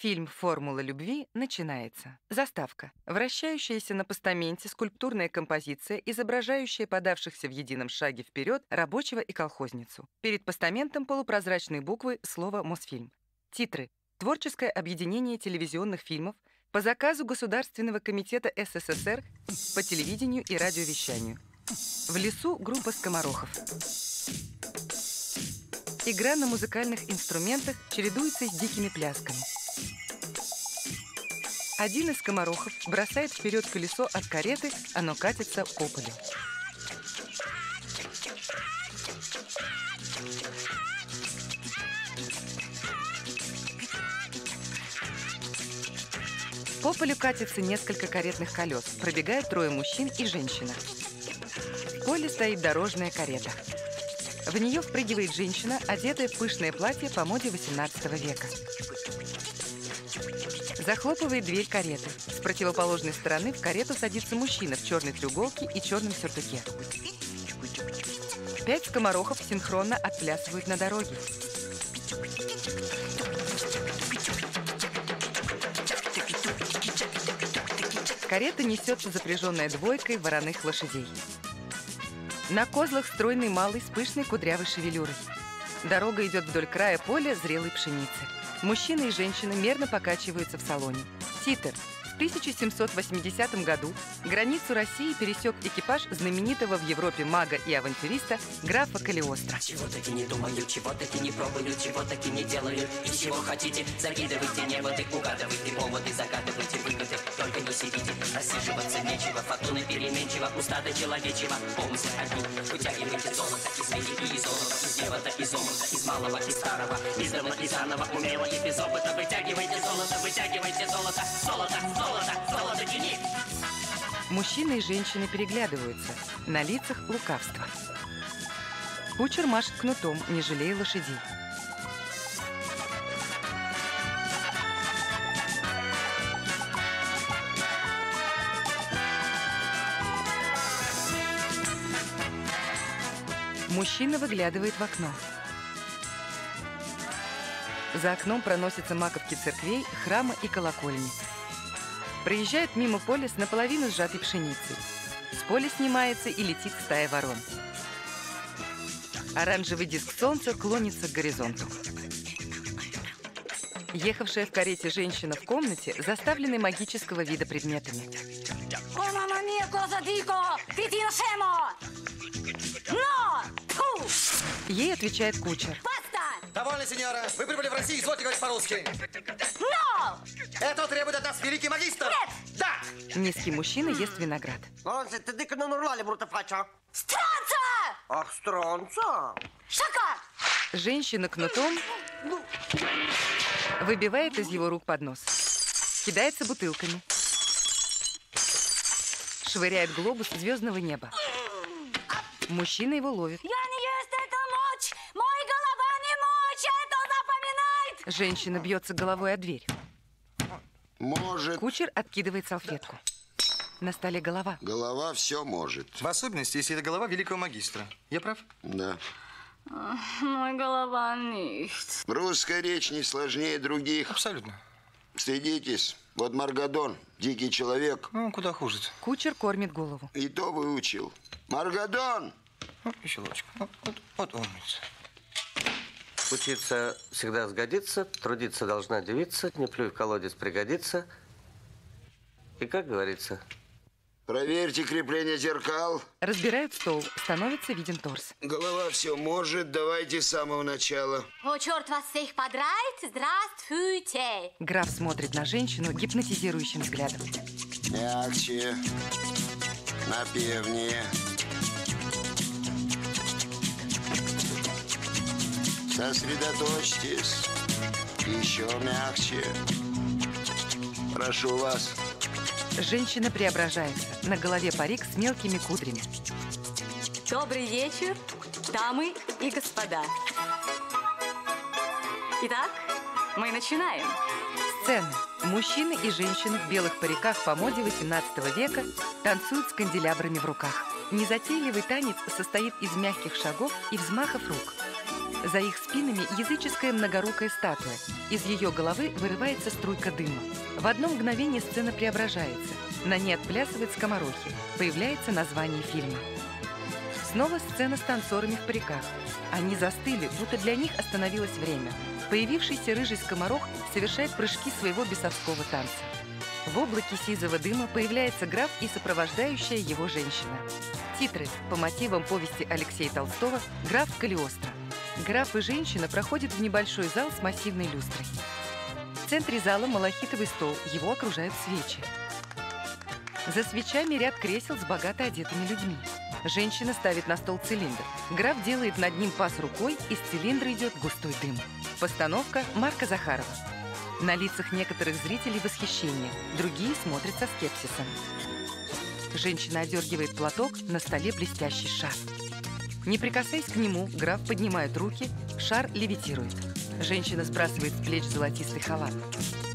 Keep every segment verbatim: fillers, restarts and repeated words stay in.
Фильм «Формула любви» начинается. Заставка. Вращающаяся на постаменте скульптурная композиция, изображающая подавшихся в едином шаге вперед рабочего и колхозницу. Перед постаментом полупрозрачные буквы слова «Мосфильм». Титры. Творческое объединение телевизионных фильмов по заказу Государственного комитета СССР по телевидению и радиовещанию. В лесу группа скоморохов. Игра на музыкальных инструментах чередуется с дикими плясками. Один из скоморохов бросает вперед колесо от кареты, оно катится по полю. По полю катится несколько каретных колес, пробегают трое мужчин и женщина. В поле стоит дорожная карета. В нее впрыгивает женщина, одетая в пышное платье по моде восемнадцатого века. Захлопывает дверь кареты. С противоположной стороны в карету садится мужчина в черной треуголке и черном сюртуке. Пять скоморохов синхронно отплясывают на дороге. Карета несется запряженная двойкой вороных лошадей. На козлах стройный малый с пышной кудрявой шевелюрой. Дорога идет вдоль края поля зрелой пшеницы. Мужчина и женщина мерно покачиваются в салоне. Титр. В тысяча семьсот восьмидесятом году границу России пересек экипаж знаменитого в Европе мага и авантюриста графа Калиостро. Чего-таки не думаю, чего-таки не пробую, чего-таки не делаю. И чего хотите, закидывайте небо, ты угадывайте поводы, закатывайте выгоды. Только не сидите, рассиживаться нечего, фатуны переменчиво, устата человечего, полностью одни. Вытягивайте золото из велики, из золота, из девота, из омута, из малого, из старого, из давно, из заново, умело и без опыта. Вытягивайте золото, вытягивайте золото, золото, золото, золото, тяни. Мужчины и женщины переглядываются. На лицах лукавство. Кучер машет кнутом, не жалея лошадей. Мужчина выглядывает в окно. За окном проносятся маковки церквей, храма и колокольни. Проезжает мимо поля с наполовину сжатой пшеницей. С поля снимается и летит стая ворон. Оранжевый диск солнца клонится к горизонту. Ехавшая в карете женщина в комнате, заставленной магического вида предметами. Ей отвечает кучер. Довольно, сеньора. Вы прибыли в Россию, извольте говорить по-русски. Но! Это требует от нас великий магистр. Нет! Да! Низкий мужчина ест виноград. Странца! Ах, странца! Шака! Женщина кнутом выбивает из его рук поднос. Кидается бутылками. Швыряет глобус звездного неба. Мужчина его ловит. Женщина бьется головой о дверь. Может. Кучер откидывает салфетку. На столе голова. Голова все может. В особенности, если это голова великого магистра. Я прав? Да. Мой голова нет. Русская речь не сложнее других. Абсолютно. Стыдитесь. Вот Маргадон, дикий человек. Ну, куда хуже. Кучер кормит голову. И то выучил. Маргадон! Ну, еще лучку. Вот, вот, вот умница. Учиться всегда сгодится, трудиться должна девица, не плюй в колодец пригодится. И как говорится... Проверьте крепление зеркал. Разбирают стол, становится виден торс. Голова все может, давайте с самого начала. О, черт вас всех подрать, здравствуйте. Граф смотрит на женщину гипнотизирующим взглядом. Мягче, напевнее. Сосредоточьтесь. Еще мягче. Прошу вас. Женщина преображается. На голове парик с мелкими кудрями. Добрый вечер, дамы и господа. Итак, мы начинаем. Сцена. Мужчины и женщины в белых париках по моде восемнадцатого века танцуют с канделябрами в руках. Незатейливый танец состоит из мягких шагов и взмахов рук. За их спинами языческая многорукая статуя. Из ее головы вырывается струйка дыма. В одно мгновение сцена преображается. На ней отплясывают скоморохи. Появляется название фильма. Снова сцена с танцорами в париках. Они застыли, будто для них остановилось время. Появившийся рыжий скоморох совершает прыжки своего бесовского танца. В облаке сизого дыма появляется граф и сопровождающая его женщина. Титры по мотивам повести Алексея Толстого «Граф Калиостро». Граф и женщина проходят в небольшой зал с массивной люстрой. В центре зала малахитовый стол, его окружают свечи. За свечами ряд кресел с богато одетыми людьми. Женщина ставит на стол цилиндр. Граф делает над ним пас рукой, из цилиндра идет густой дым. Постановка Марка Захарова. На лицах некоторых зрителей восхищение, другие смотрят со скепсисом. Женщина одергивает платок, на столе блестящий шар. Не прикасаясь к нему, граф поднимает руки, шар левитирует. Женщина сбрасывает с плеч золотистый халат.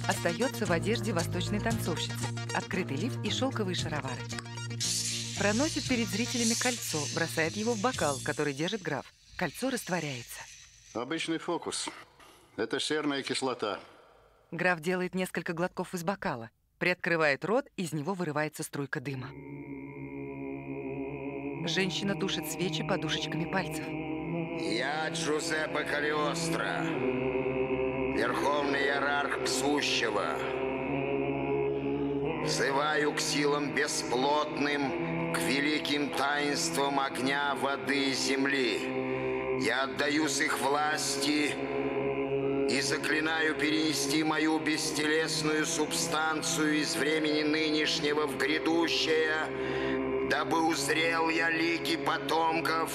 Остается в одежде восточной танцовщицы, открытый лиф и шелковые шаровары. Проносит перед зрителями кольцо, бросает его в бокал, который держит граф. Кольцо растворяется. Обычный фокус. Это серная кислота. Граф делает несколько глотков из бокала, приоткрывает рот, из него вырывается струйка дыма. Женщина тушит свечи подушечками пальцев. Я Джузеппе Калиостро, верховный иерарх Псущего. Взываю к силам бесплотным, к великим таинствам огня, воды и земли. Я отдаюсь их власти и заклинаю перенести мою бестелесную субстанцию из времени нынешнего в грядущее, дабы узрел я лики потомков,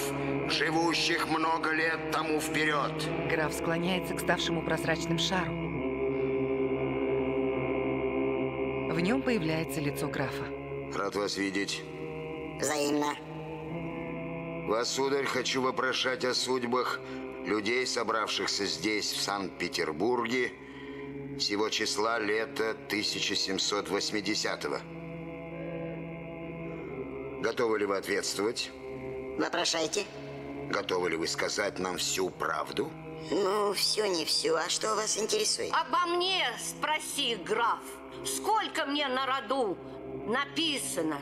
живущих много лет тому вперед. Граф склоняется к ставшему прозрачным шару. В нем появляется лицо графа. Рад вас видеть. Взаимно. Вас, сударь, хочу вопрошать о судьбах людей, собравшихся здесь, в Санкт-Петербурге, всего числа лета тысяча семьсот восьмидесятого. Готовы ли вы ответствовать? Вопрошайте. Готовы ли вы сказать нам всю правду? Ну, все не все. А что вас интересует? Обо мне спроси, граф. Сколько мне на роду написано?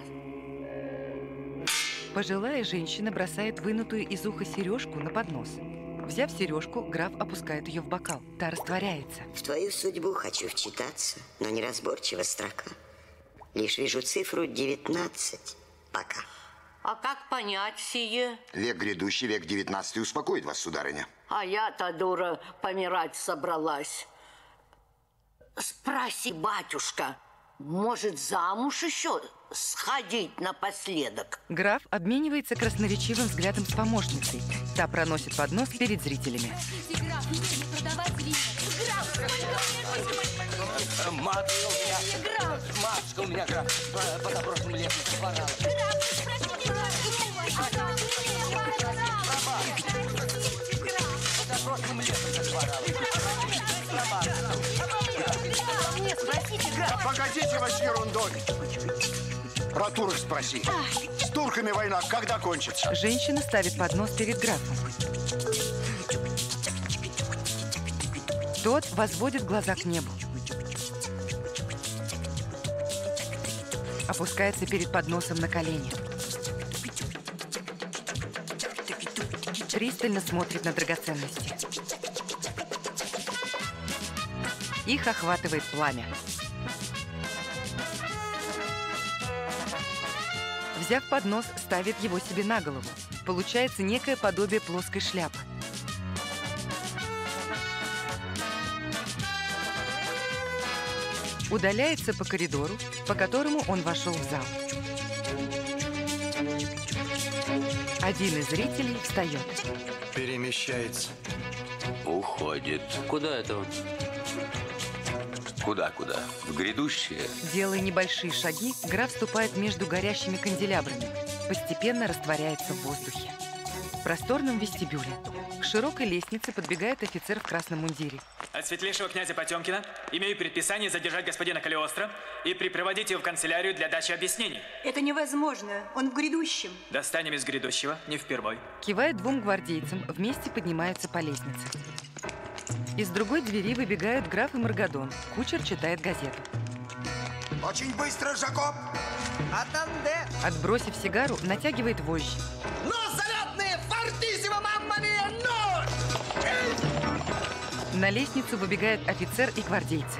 Пожилая женщина бросает вынутую из уха сережку на поднос. Взяв сережку, граф опускает ее в бокал. Та растворяется. В твою судьбу хочу вчитаться, но неразборчива строка. Лишь вижу цифру девятнадцать. Пока. А как понять сие? Век грядущий, век девятнадцатый успокоит вас, сударыня. А я-то, дура, помирать собралась. Спроси, батюшка, может, замуж еще сходить напоследок? Граф обменивается красноречивым взглядом с помощницей. Та проносит поднос перед зрителями. Матушка у меня, граф, по добротным лестницам хворала. По добротным лестницам хворала. Погодите вас ерундой. Про турок спроси. С турками война когда кончится? Женщина ставит поднос перед графом. Тот возводит глаза к небу. Опускается перед подносом на колени. Пристально смотрит на драгоценности. Их охватывает пламя. Взяв поднос, ставит его себе на голову. Получается некое подобие плоской шляпы. Удаляется по коридору, по которому он вошел в зал. Один из зрителей встает. Перемещается. Уходит. Куда это он? Куда-куда? В грядущее? Делая небольшие шаги, граф вступает между горящими канделябрами. Постепенно растворяется в воздухе. В просторном вестибюле. широкой лестнице подбегает офицер в красном мундире. От светлейшего князя Потемкина имею предписание задержать господина Калиостро и припроводить его в канцелярию для дачи объяснений. Это невозможно. Он в грядущем. Достанем из грядущего, не впервой. Кивает двум гвардейцам. Вместе поднимаются по лестнице. Из другой двери выбегают граф и Маргадон. Кучер читает газету. Очень быстро, Жакоб! Атанде! Отбросив сигару, натягивает вожжи. Ну, залетные! Фортиссимо, мамма мия! Ну! На лестницу выбегают офицер и гвардейцы.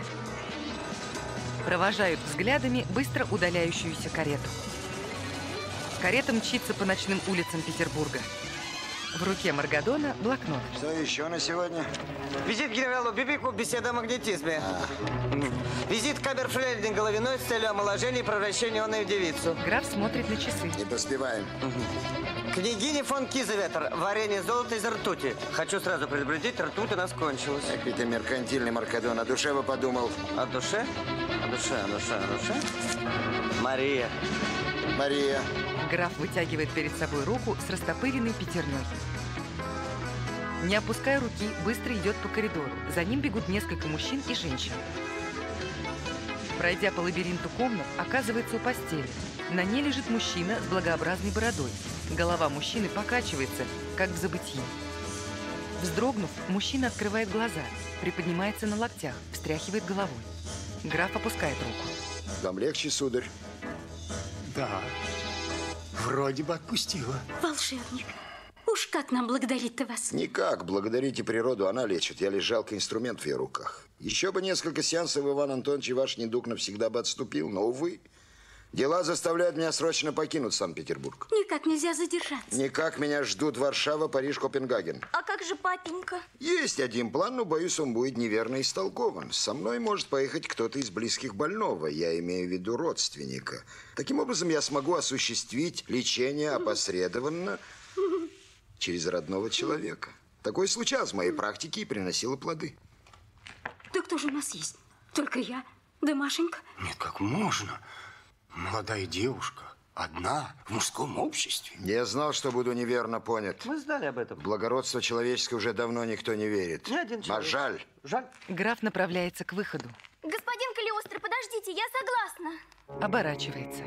Провожают взглядами быстро удаляющуюся карету. Карета мчится по ночным улицам Петербурга. В руке Маргадона блокнот. Что еще на сегодня? Визит генералу Бибику, беседа о магнетизме. А. Визит камер Фрейдинг головиной с целью омоложения и превращения он и в девицу. Граф смотрит на часы. Не поспеваем. Угу. Княгиня фон Кизеветер. Варенье золото из ртути. Хочу сразу предупредить, ртуть у нас кончилась. Так ведь и меркантильный Маргадон. О душе бы подумал. О душе? О душе, о душе, о душе. Мария. Мария. Граф вытягивает перед собой руку с растопыренной пятерней. Не опуская руки, быстро идет по коридору. За ним бегут несколько мужчин и женщин. Пройдя по лабиринту комнат, оказывается у постели. На ней лежит мужчина с благообразной бородой. Голова мужчины покачивается, как в забытии. Вздрогнув, мужчина открывает глаза, приподнимается на локтях, встряхивает головой. Граф опускает руку. Вам легче, сударь? Да. Вроде бы отпустила. Волшебник, уж как нам благодарить-то вас? Никак. Благодарите природу, она лечит. Я лишь жалкий инструмент в ее руках. Еще бы несколько сеансов, Иван Антонович, и ваш недуг навсегда бы отступил. Но, увы, дела заставляют меня срочно покинуть Санкт-Петербург. Никак нельзя задержаться. Никак. Меня ждут Варшава, Париж, Копенгаген. А как же папенька? Есть один план, но, боюсь, он будет неверно истолкован. Со мной может поехать кто-то из близких больного. Я имею в виду родственника. Таким образом, я смогу осуществить лечение опосредованно через родного человека. Такое случалось в моей практике и приносило плоды. Да кто же у нас есть? Только я, да Машенька. Нет, как можно? Молодая девушка. Одна в мужском обществе. Я знал, что буду неверно понят. Мы знали об этом. В благородство человеческое уже давно никто не верит. Ни один человек. А жаль. Жаль. Граф направляется к выходу. Господин Калиостро, подождите, я согласна. Оборачивается.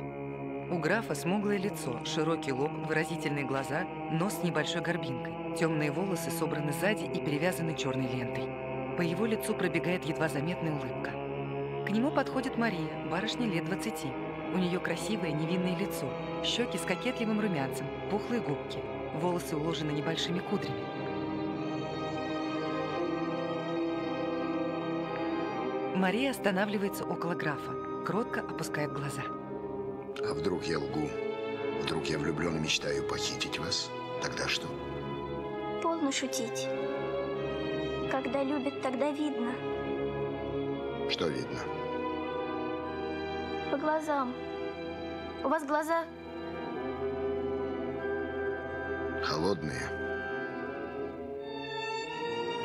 У графа смуглое лицо, широкий лоб, выразительные глаза, нос с небольшой горбинкой. Темные волосы собраны сзади и перевязаны черной лентой. По его лицу пробегает едва заметная улыбка. К нему подходит Мария, барышня лет двадцати. У нее красивое невинное лицо, щеки с кокетливым румянцем, пухлые губки, волосы уложены небольшими кудрями. Мария останавливается около графа, кротко опускает глаза. А вдруг я лгу? Вдруг я влюблен и мечтаю похитить вас? Тогда что? Полно шутить. Когда любят, тогда видно. Что видно? По глазам. У вас глаза холодные,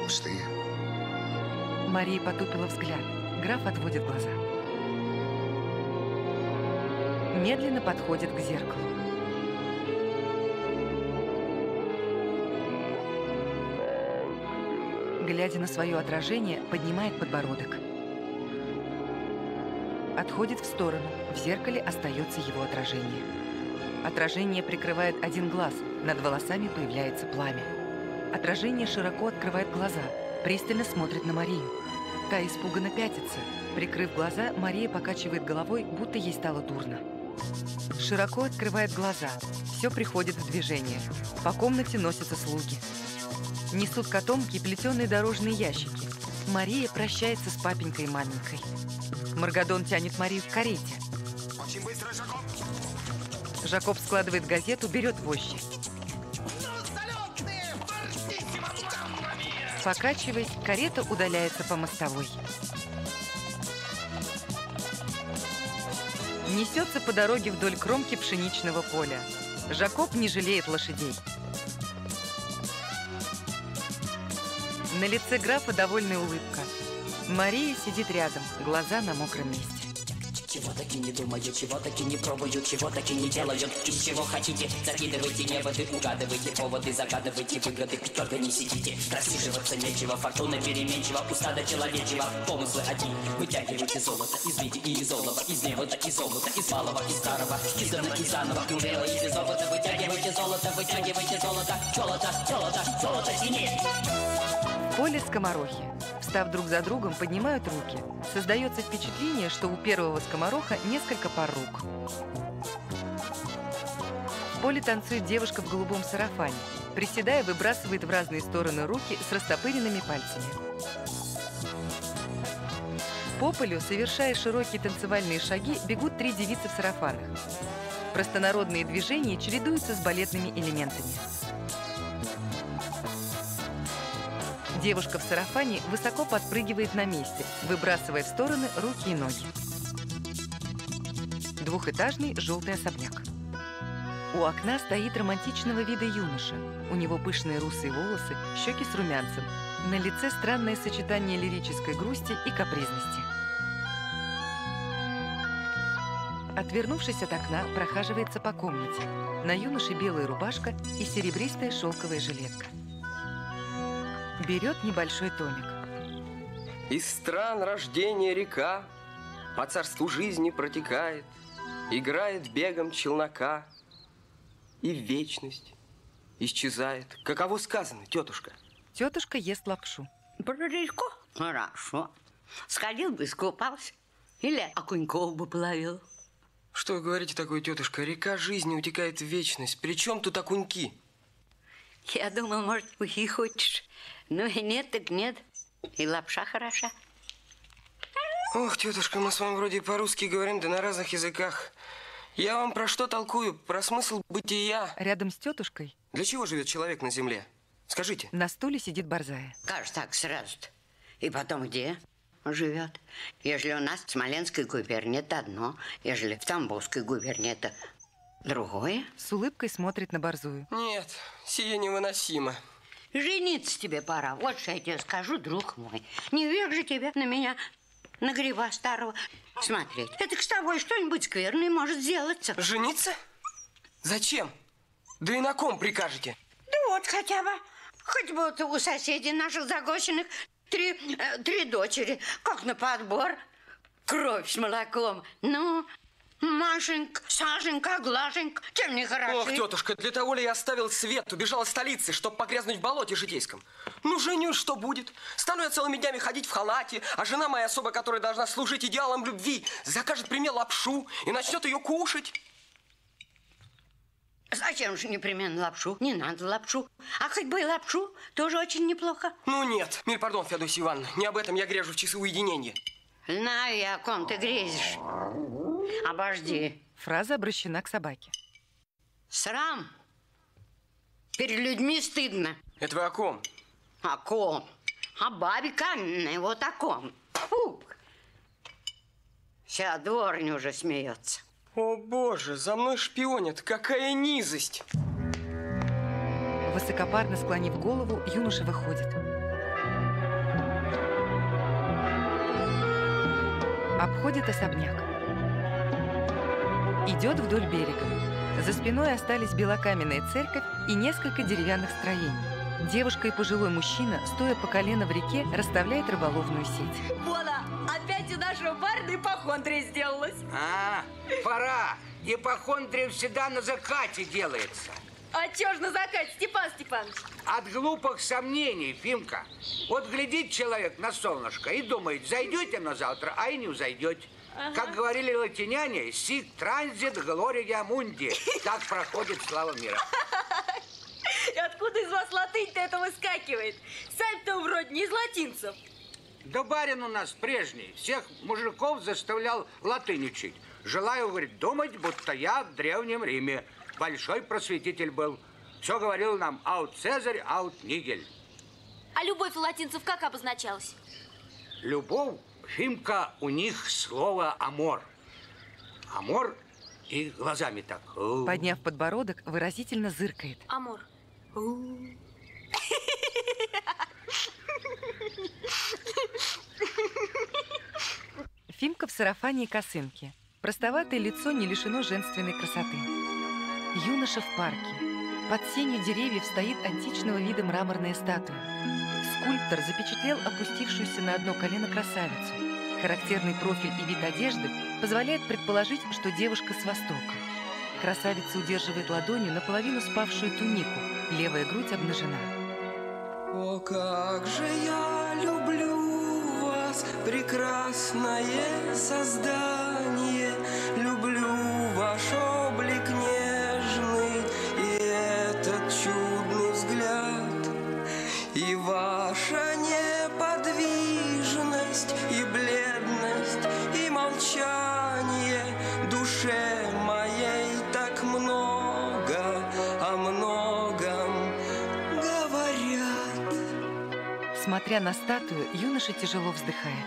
пустые. Мария потупила взгляд. Граф отводит глаза. Медленно подходит к зеркалу. Глядя на свое отражение, поднимает подбородок. Отходит в сторону. В зеркале остается его отражение. Отражение прикрывает один глаз. Над волосами появляется пламя. Отражение широко открывает глаза. Пристально смотрит на Марию. Та испуганно пятится. Прикрыв глаза, Мария покачивает головой, будто ей стало дурно. Широко открывает глаза. Все приходит в движение. По комнате носятся слуги. Несут котомки и плетеные дорожные ящики. Мария прощается с папенькой и маменькой. Маргадон тянет Марию в карете. Очень быстро, Жакоб. Жакоб складывает газету, берет вожжи. Покачиваясь, карета удаляется по мостовой. Несется по дороге вдоль кромки пшеничного поля. Жакоб не жалеет лошадей. На лице графа довольная улыбка. Мария сидит рядом, глаза на мокром месте. Чего таки не думаю, чего таки не пробую, чего таки не делаю. Из чего хотите, закидывайте неводы, угадывайте поводы, загадывайте выгоды, только не сидите. Рассиживаться нечего, фортуна переменчива, устада человечего, помыслы один. Вытягивайте золото из леди и из золота, из невода и золота, из малого и старого, из дана и заново, умело и без опыта. Вытягивайте золото, вытягивайте золото, золото, золото, золото синее. Поле скоморохи. Став друг за другом, поднимают руки. Создается впечатление, что у первого скомороха несколько пар рук. В поле танцует девушка в голубом сарафане. Приседая, выбрасывает в разные стороны руки с растопыренными пальцами. По полю, совершая широкие танцевальные шаги, бегут три девицы в сарафанах. Простонародные движения чередуются с балетными элементами. Девушка в сарафане высоко подпрыгивает на месте, выбрасывая в стороны руки и ноги. Двухэтажный желтый особняк. У окна стоит романтичного вида юноша. У него пышные русые волосы, щеки с румянцем. На лице странное сочетание лирической грусти и капризности. Отвернувшись от окна, прохаживается по комнате. На юноше белая рубашка и серебристая шелковая жилетка. Берет небольшой томик. Из стран рождения река по царству жизни протекает, играет бегом челнока и в вечность исчезает. Каково сказано, тетушка? Тетушка ест лапшу. Про реку? Хорошо. Сходил бы, искупался или окуньков бы половил. Что вы говорите такое, тетушка? Река жизни утекает в вечность. При чем тут окуньки? Я думал, может, ухи хочешь. Ну и нет, так нет. И лапша хороша. Ох, тетушка, мы с вами вроде по-русски говорим, да на разных языках. Я вам про что толкую? Про смысл бытия. Рядом с тетушкой. Для чего живет человек на земле? Скажите. На стуле сидит борзая. Как же так сразу-то? И потом где живет? Ежели у нас в Смоленской губернии это одно, ежели в Тамбовской губернии это другое. С улыбкой смотрит на борзую. Нет, сие невыносимо. Жениться тебе пора, вот что я тебе скажу, друг мой. Не век же тебе на меня, на гриба старого, смотреть. Это с тобой что-нибудь скверное может сделаться. Жениться? Зачем? Да и на ком прикажете? Да вот хотя бы. Хоть бы вот у соседей наших Загосиных три, э, три дочери, как на подбор. Кровь с молоком. Ну, Машенька, Сашенька, Глашенька, чем не хороши? Ох, тетушка, для того ли я оставил свет, убежал из столицы, чтобы погрязнуть в болоте житейском? Ну, женюсь, что будет? Стану я целыми днями ходить в халате, а жена моя особа, которая должна служить идеалом любви, закажет при мне лапшу и начнет ее кушать. Зачем же непременно лапшу? Не надо лапшу. А хоть бы и лапшу, тоже очень неплохо. Ну, нет. Миль, пардон, Федосия Ивановна, не об этом я грежу в часы уединения. Знаю я, о ком ты грезишь. Обожди. Фраза обращена к собаке. Срам. Перед людьми стыдно. Это вы о ком? О ком? О бабе каменной, вот о ком. Фу. Вся дворня уже смеется. О боже, за мной шпионят. Какая низость. Высокопарно склонив голову, юноша выходит. Обходит особняк. Идет вдоль берега. За спиной остались белокаменная церковь и несколько деревянных строений. Девушка и пожилой мужчина, стоя по колено в реке, расставляет рыболовную сеть. Вона, опять у нашего парня ипохондрия сделалась. А, пора. Ипохондрия всегда на закате делается. А чё ж на закате, Степан Степанович? От глупых сомнений, Фимка. Вот глядит человек на солнышко и думает, зайдете на завтра, а и не взойдете. Ага. Как говорили латиняне, сик транзит глория мунди. Так проходит слава мира. Откуда из вас латынь-то это выскакивает? Сами-то вроде не из латинцев. Да барин у нас прежний. Всех мужиков заставлял латынь учить. Желаю, говорит, думать, будто я в Древнем Риме. Большой просветитель был. Все говорил нам аут Цезарь, аут Нигель. А любовь у латинцев как обозначалась? Любовь? Фимка, у них слово «амор». Амор и глазами так. Подняв подбородок, выразительно зыркает. Амор. Фимка в сарафане и косынке. Простоватое лицо не лишено женственной красоты. Юноша в парке. Под сенью деревьев стоит античного вида мраморная статуя. Скульптор запечатлел опустившуюся на одно колено красавицу. Характерный профиль и вид одежды позволяет предположить, что девушка с Востока. Красавица удерживает ладонью наполовину спавшую тунику. Левая грудь обнажена. О, как же я люблю вас, прекрасное создание. Люблю ваш облик нежный и этот чудный взгляд. И ваша неподвижность, и бледность, и молчание. Душе моей так много, о многом говорят. Смотря на статую, юноша тяжело вздыхает.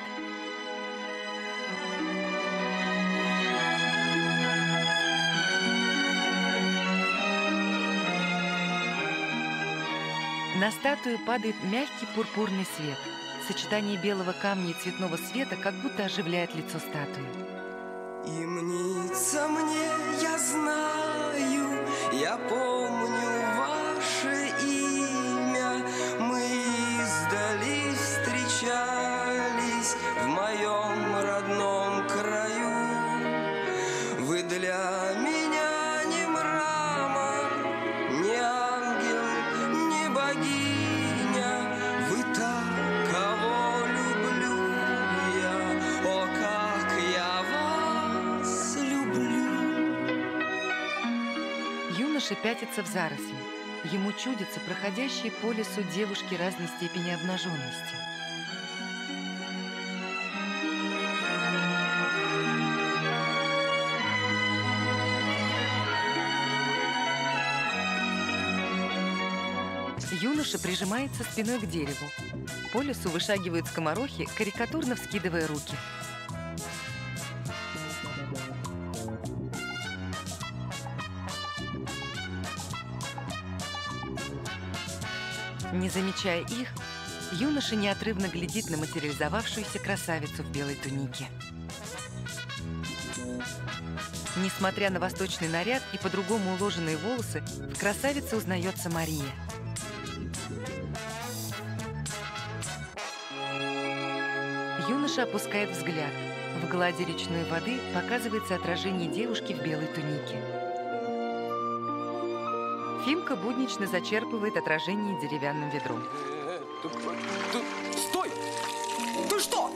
На статую падает мягкий пурпурный свет. Сочетание белого камня и цветного света как будто оживляет лицо статуи. И мнится мне, я знаю, я помню ваше имя. Мы издали встречались в моем родном краю. Вы для меня пятится в заросли. Ему чудятся проходящие по лесу девушки разной степени обнаженности. Юноша прижимается спиной к дереву. По лесу вышагивают скоморохи, карикатурно вскидывая руки. Не замечая их, юноша неотрывно глядит на материализовавшуюся красавицу в белой тунике. Несмотря на восточный наряд и по-другому уложенные волосы, в красавице узнается Мария. Юноша опускает взгляд. В глади речной воды показывается отражение девушки в белой тунике. Фимка буднично зачерпывает отражение деревянным ведром. Стой! Ты что?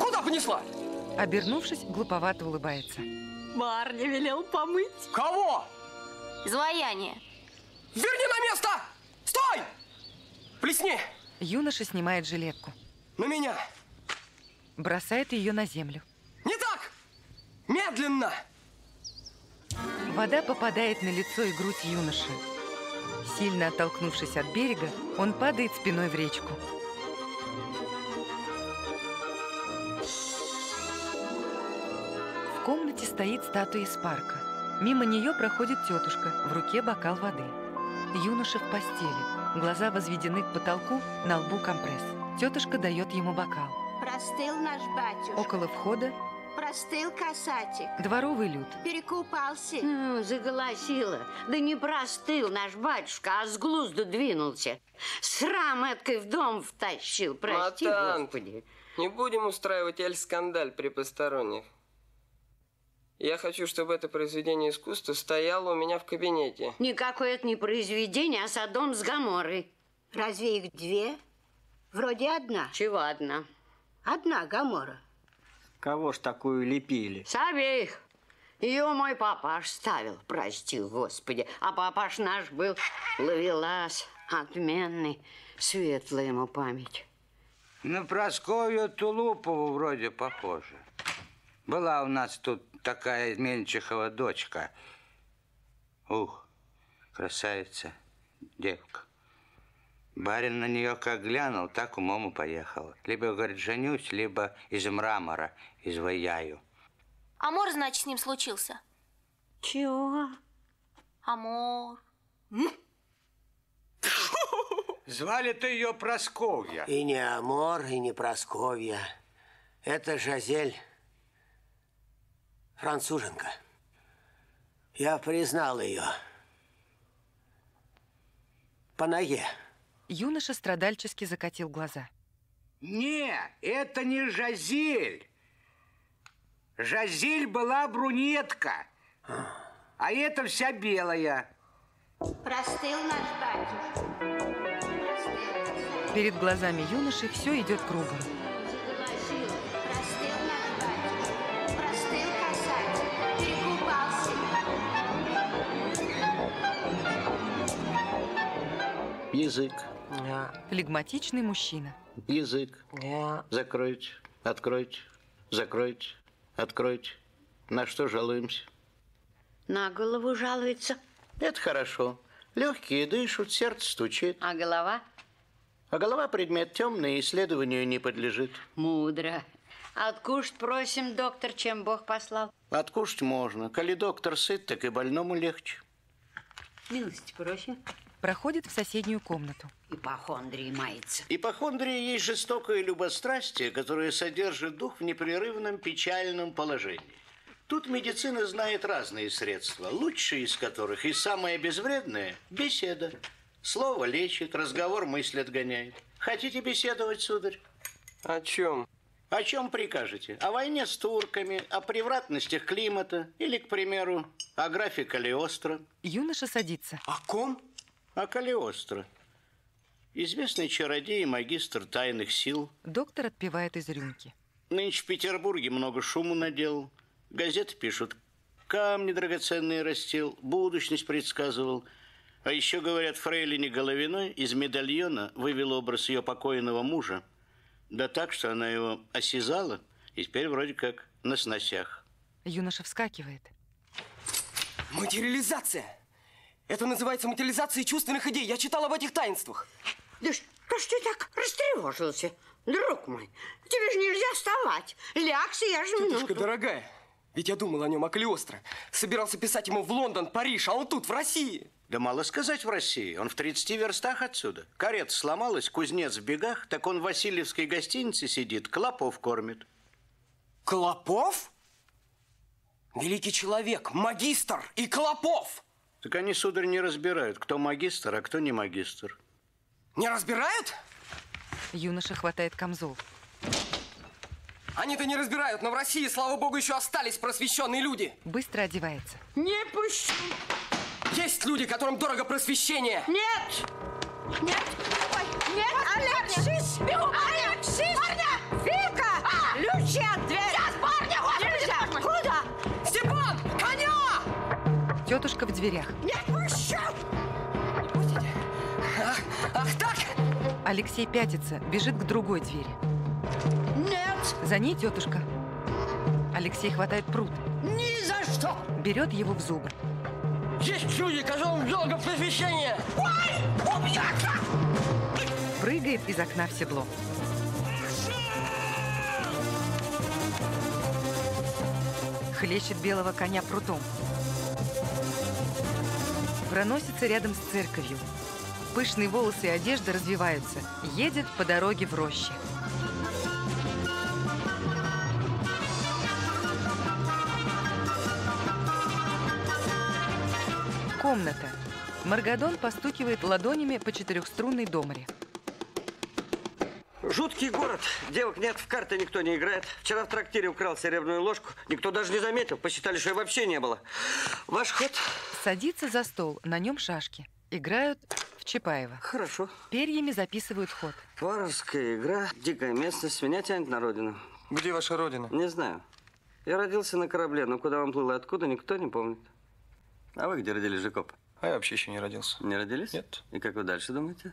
Куда понесла? Обернувшись, глуповато улыбается. Барни велел помыть. Кого? Изваяние. Верни на место! Стой! Плесни! Юноша снимает жилетку. На меня! Бросает ее на землю. Не так! Медленно! Вода попадает на лицо и грудь юноши. Сильно оттолкнувшись от берега, он падает спиной в речку. В комнате стоит статуя из парка. Мимо нее проходит тетушка, в руке бокал воды. Юноша в постели, глаза возведены к потолку, на лбу компресс. Тетушка дает ему бокал. Простыл наш батюшка. Около входа простыл касатик. Дворовый люд. Перекупался. Ну, заголосила. Да не простыл наш батюшка, а с глузду двинулся. Срам эткой в дом втащил. Прости, Матан, Господи. Не будем устраивать эль-скандаль при посторонних. Я хочу, чтобы это произведение искусства стояло у меня в кабинете. Никакое это не произведение, а Содом с Гоморрой. Разве их две? Вроде одна. Чего одна? Одна Гоморра. Кого ж такую лепили? С обеих. Ее мой папаш ставил, прости Господи. А папаш наш был ловелас, отменный, светлая ему память. На Прасковью Тулупову вроде похоже. Была у нас тут такая Мельчихова дочка. Ух, красавица, девка. Барин на нее как глянул, так умом и поехал. Либо, говорит, женюсь, либо из мрамора изваяю. Амор, значит, с ним случился? Чего? Амор. Звали-то ее Прасковья. И не Амор, и не Прасковья. Это Жазель. француженка. Я признал ее по ноге. Юноша страдальчески закатил глаза. Не, это не Жазель. Жазель была брюнетка, а, а это вся белая. Простыл наш батюшка. Простыл. Перед глазами юноши все идет кругом. Язык. Да. Флегматичный мужчина. Язык. Да. Закройте, откройте, закройте, откройте. На что жалуемся? На голову жалуется. Это хорошо. Легкие дышат, сердце стучит. А голова? А голова предмет темный, исследованию не подлежит. Мудро. Откушать просим, доктор, чем Бог послал. Откушать можно. Коли доктор сыт, так и больному легче. Милости просим. Проходит в соседнюю комнату. Ипохондрия мается. Ипохондрия есть жестокое любострастие, которое содержит дух в непрерывном печальном положении. Тут медицина знает разные средства, лучшие из которых и самое безвредное – беседа. Слово лечит, разговор мысль отгоняет. Хотите беседовать, сударь? О чем? О чем прикажете? О войне с турками, о превратностях климата или, к примеру, о графе Калиостро. Юноша садится. О ком? А Калиостро. Известный чародей и магистр тайных сил. Доктор отпивает из рюмки. Нынче в Петербурге много шуму наделал. Газеты пишут. Камни драгоценные растил, будущность предсказывал. А еще, говорят, фрейлине Головиной из медальона вывел образ ее покойного мужа. Да так, что она его осязала, и теперь вроде как на сносях. Юноша вскакивает. Материализация! Это называется материализацией чувственных идей. Я читал об этих таинствах. Да что ж ты так растревожился, друг мой? Тебе же нельзя вставать. Лягся, я же минуту. Тетушка дорогая, ведь я думал о нем, о Калиостро. Собирался писать ему в Лондон, Париж, а он тут, в России. Да мало сказать в России. Он в тридцати верстах отсюда. Карета сломалась, кузнец в бегах, так он в Васильевской гостинице сидит, клопов кормит. Клопов? Великий человек, магистр и клопов! Так они, сударь, не разбирают, кто магистр, а кто не магистр. Не разбирают? Юноша хватает камзол. Они-то не разбирают, но в России, слава богу, еще остались просвещенные люди. Быстро одевается. Не пущу. Есть люди, которым дорого просвещение. Нет! Нет! Ой, нет! Алексис! Алексис! Парня! Вика! А! Ключи от двери! Сейчас, парня! Нельзя! Откуда? Степан! Коня! Тетушка в дверях. Не пущу! Не пустите! Ах, ах так! Алексей пятится, бежит к другой двери. Нет! За ней тетушка. Алексей хватает прут. Ни за что! Берет его в зубы. Есть люди, которым долго посвящение! Ой! У меня как! Прыгает из окна в седло. Хлещет белого коня прутом. Проносится рядом с церковью. Пышные волосы и одежда развиваются. Едет по дороге в роще. Комната. Маргадон постукивает ладонями по четырехструнной домре. Жуткий город. Девок нет, в карты никто не играет. Вчера в трактире украл серебряную ложку. Никто даже не заметил. Посчитали, что ее вообще не было. Ваш ход. Садится за стол. На нем шашки. Играют в Чапаева. Хорошо. Перьями записывают ход. Варварская игра. Дикая местность. Меня тянет на родину. Где ваша родина? Не знаю. Я родился на корабле, но куда он плыл и откуда, никто не помнит. А вы где родились, Жакоб? А я вообще еще не родился. Не родились? Нет. И как вы дальше думаете?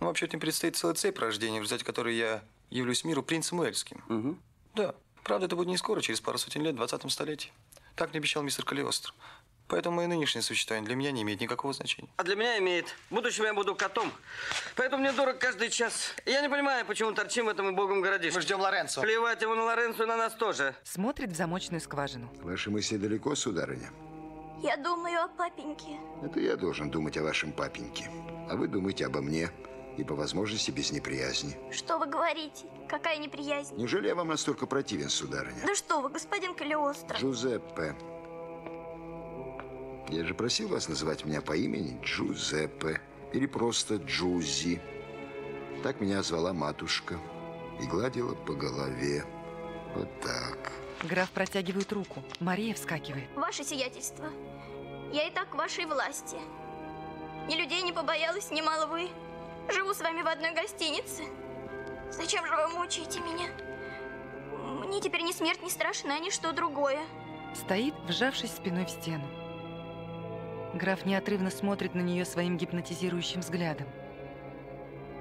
Ну, вообще-то, им предстоит целая цепь рождений, в результате которой я явлюсь миру принцем уэльским. Угу. Да. Правда, это будет не скоро, через пару сотен лет в двадцатом столетии. Так мне обещал мистер Калиостро. Поэтому мое нынешнее существование для меня не имеет никакого значения. А для меня имеет. В будущем я буду котом. Поэтому мне дорог каждый час. Я не понимаю, почему торчим в этом убогом городишке. Мы ждем Лоренцо. Плевать ему на Лоренцо и на нас тоже. Смотрит в замочную скважину. Ваши мысли далеко, сударыня? Я думаю о папеньке. Это я должен думать о вашем папеньке. А вы думаете обо мне. И по возможности без неприязни. Что вы говорите? Какая неприязнь? Неужели я вам настолько противен, сударыня? Да что вы, господин Калиостро. Джузеппе. Я же просил вас называть меня по имени Джузеппе. Или просто Джузи. Так меня звала матушка. И гладила по голове. Вот так. Граф протягивает руку. Мария вскакивает. Ваше сиятельство. Я и так вашей власти. Ни людей не побоялась, ни молвы. Живу с вами в одной гостинице. Зачем же вы мучаете меня? Мне теперь ни смерть не страшна, ни что другое. Стоит, вжавшись спиной в стену. Граф неотрывно смотрит на нее своим гипнотизирующим взглядом.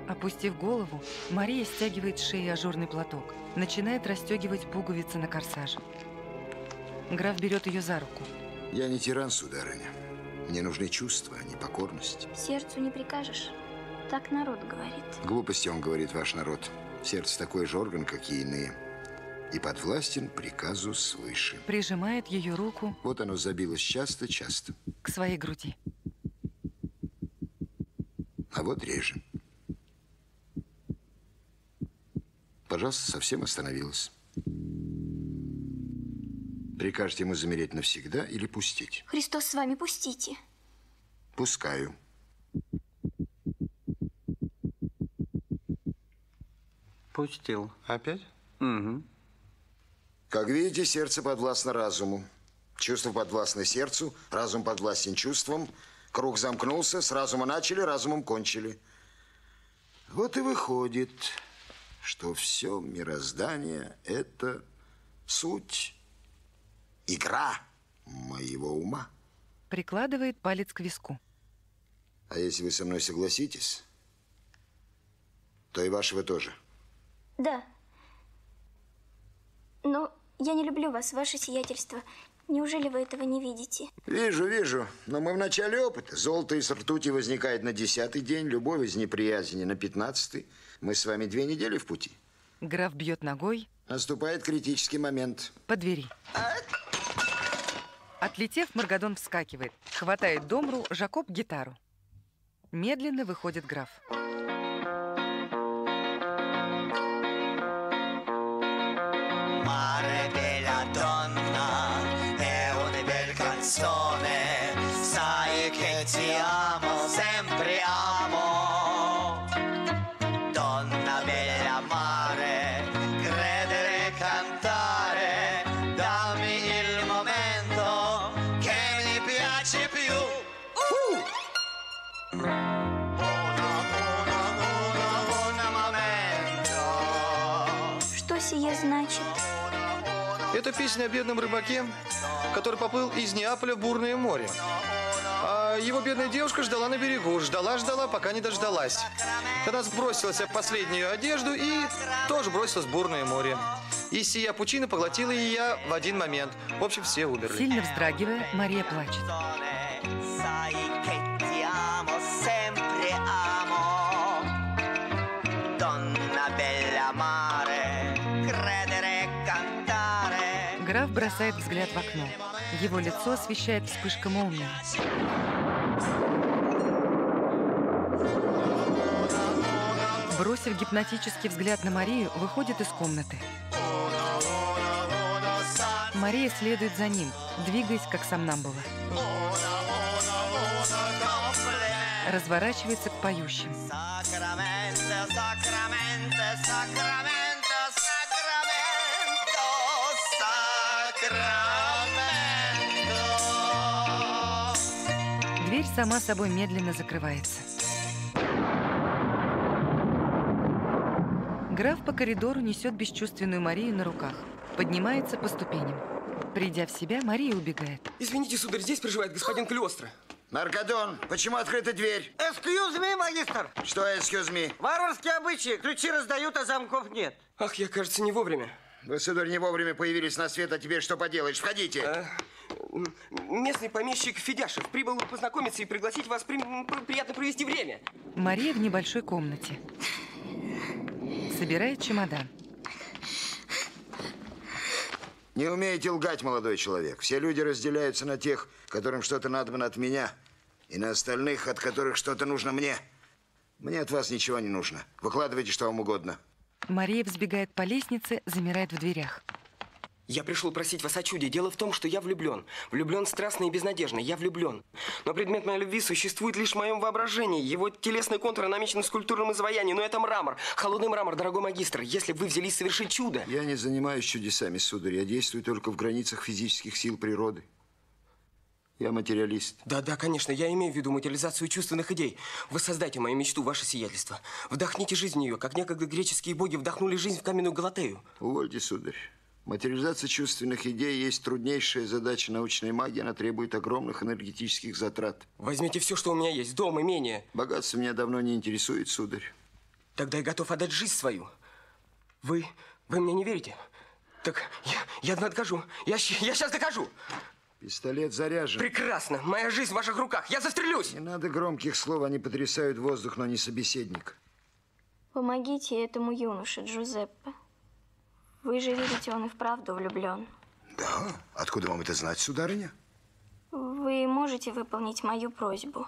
Опустив голову, Мария стягивает с шеи ажурный платок. Начинает расстегивать пуговицы на корсаже. Граф берет ее за руку. Я не тиран, сударыня. Мне нужны чувства, а не покорность. Сердцу не прикажешь. Так народ говорит. Глупости он говорит, ваш народ. Сердце такой же орган, как и иные. И подвластен приказу свыше. Прижимает ее руку. Вот оно забилось часто-часто. К своей груди. А вот реже. Пожалуйста, совсем остановилась. Прикажете ему замереть навсегда или пустить? Христос с вами, пустите. Пускаю. Пустил. Опять? Угу. Как видите, сердце подвластно разуму. Чувство подвластно сердцу, разум подвластен чувствам. Круг замкнулся, с разума начали, разумом кончили. Вот и выходит, что все мироздание – это суть, игра моего ума. Прикладывает палец к виску. А если вы со мной согласитесь, то и вашего тоже. Да. Но я не люблю вас, ваше сиятельство. Неужели вы этого не видите? Вижу, вижу. Но мы в начале опыта. Золото из ртути возникает на десятый день, любовь из неприязни на пятнадцатый. Мы с вами две недели в пути. Граф бьет ногой. Наступает критический момент. По двери. А? Отлетев, Маргадон вскакивает. Хватает домру, Жакоб гитару. Медленно выходит граф. Это песня о бедном рыбаке, который поплыл из Неаполя в бурное море. А его бедная девушка ждала на берегу, ждала-ждала, пока не дождалась. Тогда сбросила себе последнюю одежду и тоже бросилась в бурное море. И сия пучина поглотила ее в один момент. В общем, все умерли. Сильно вздрагивая, Мария плачет. Граф бросает взгляд в окно. Его лицо освещает вспышка молнии. Бросив гипнотический взгляд на Марию, выходит из комнаты. Мария следует за ним, двигаясь, как сомнамбула. Разворачивается к поющим. Дверь сама собой медленно закрывается. Граф по коридору несет бесчувственную Марию на руках. Поднимается по ступеням. Придя в себя, Мария убегает. Извините, сударь, здесь проживает господин Калиостро. Маргадон, почему открыта дверь? Excuse me, магистр. Что excuse me? Варварские обычаи. Ключи раздают, а замков нет. Ах, я, кажется, не вовремя. Вы, сударь, не вовремя появились на свет, а теперь что поделаешь? Входите. А, местный помещик Федяшев прибыл познакомиться и пригласить вас при... приятно провести время. Мария в небольшой комнате. Собирает чемодан. Не умеете лгать, молодой человек. Все люди разделяются на тех, которым что-то надобно от меня, и на остальных, от которых что-то нужно мне. Мне от вас ничего не нужно. Выкладывайте, что вам угодно. Мария взбегает по лестнице, замирает в дверях. Я пришел просить вас о чуде. Дело в том, что я влюблен. Влюблен страстно и безнадежно. Я влюблен. Но предмет моей любви существует лишь в моем воображении. Его телесный контур намечен в скульптурном изваянии. Но это мрамор. Холодный мрамор, дорогой магистр. Если вы взялись совершить чудо... Я не занимаюсь чудесами, сударь. Я действую только в границах физических сил природы. Я материалист. Да-да, конечно. Я имею в виду материализацию чувственных идей. Вы создайте мою мечту, ваше сиятельство. Вдохните жизнь в нее, как некогда греческие боги вдохнули жизнь в каменную Галатею. Увольте, сударь. Материализация чувственных идей есть труднейшая задача научной магии. Она требует огромных энергетических затрат. Возьмите все, что у меня есть. Дом, имение. Богатство меня давно не интересует, сударь. Тогда я готов отдать жизнь свою. Вы, вы мне не верите? Так я, я докажу. Я, я сейчас докажу. Пистолет заряжен. Прекрасно. Моя жизнь в ваших руках. Я застрелюсь. Не надо громких слов. Они потрясают воздух, но не собеседник. Помогите этому юноше, Джузеппе. Вы же видите, он и вправду влюблен. Да? Откуда вам это знать, сударыня? Вы можете выполнить мою просьбу.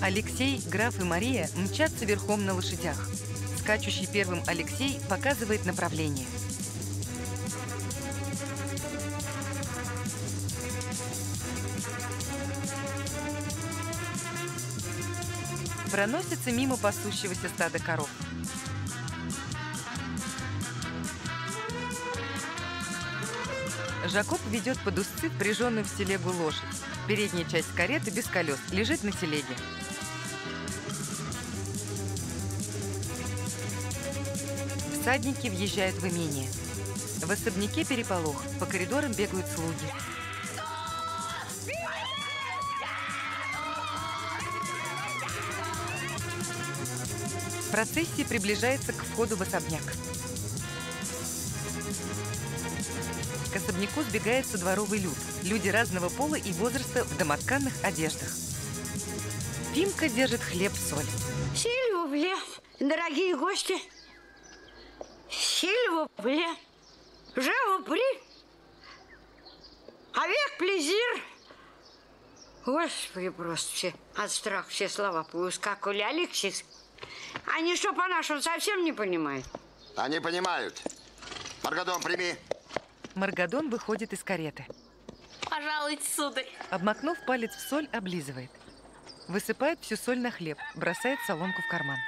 Алексей, граф и Мария мчатся верхом на лошадях. Скачущий первым Алексей показывает направление. Проносится мимо пасущегося стада коров. Жакоб ведет под узцы впряженную в телегу лошадь. Передняя часть кареты без колес лежит на телеге. Всадники въезжают в имение. В особняке переполох. По коридорам бегают слуги. Процессия приближается к входу в особняк. К особняку сбегается дворовый люд. Люди разного пола и возраста в домотканных одеждах. Фимка держит хлеб-соль. Сильву вле, дорогие гости. Сильву вле, живу при. Авек плезир. Господи, просто все от страха все слова поускакали. Алексис, они что по-нашему совсем не понимают? Они понимают. Маргадон, прими. Маргадон выходит из кареты. Пожалуйте, сударь. Обмакнув палец в соль, облизывает. Высыпает всю соль на хлеб, бросает солонку в карман.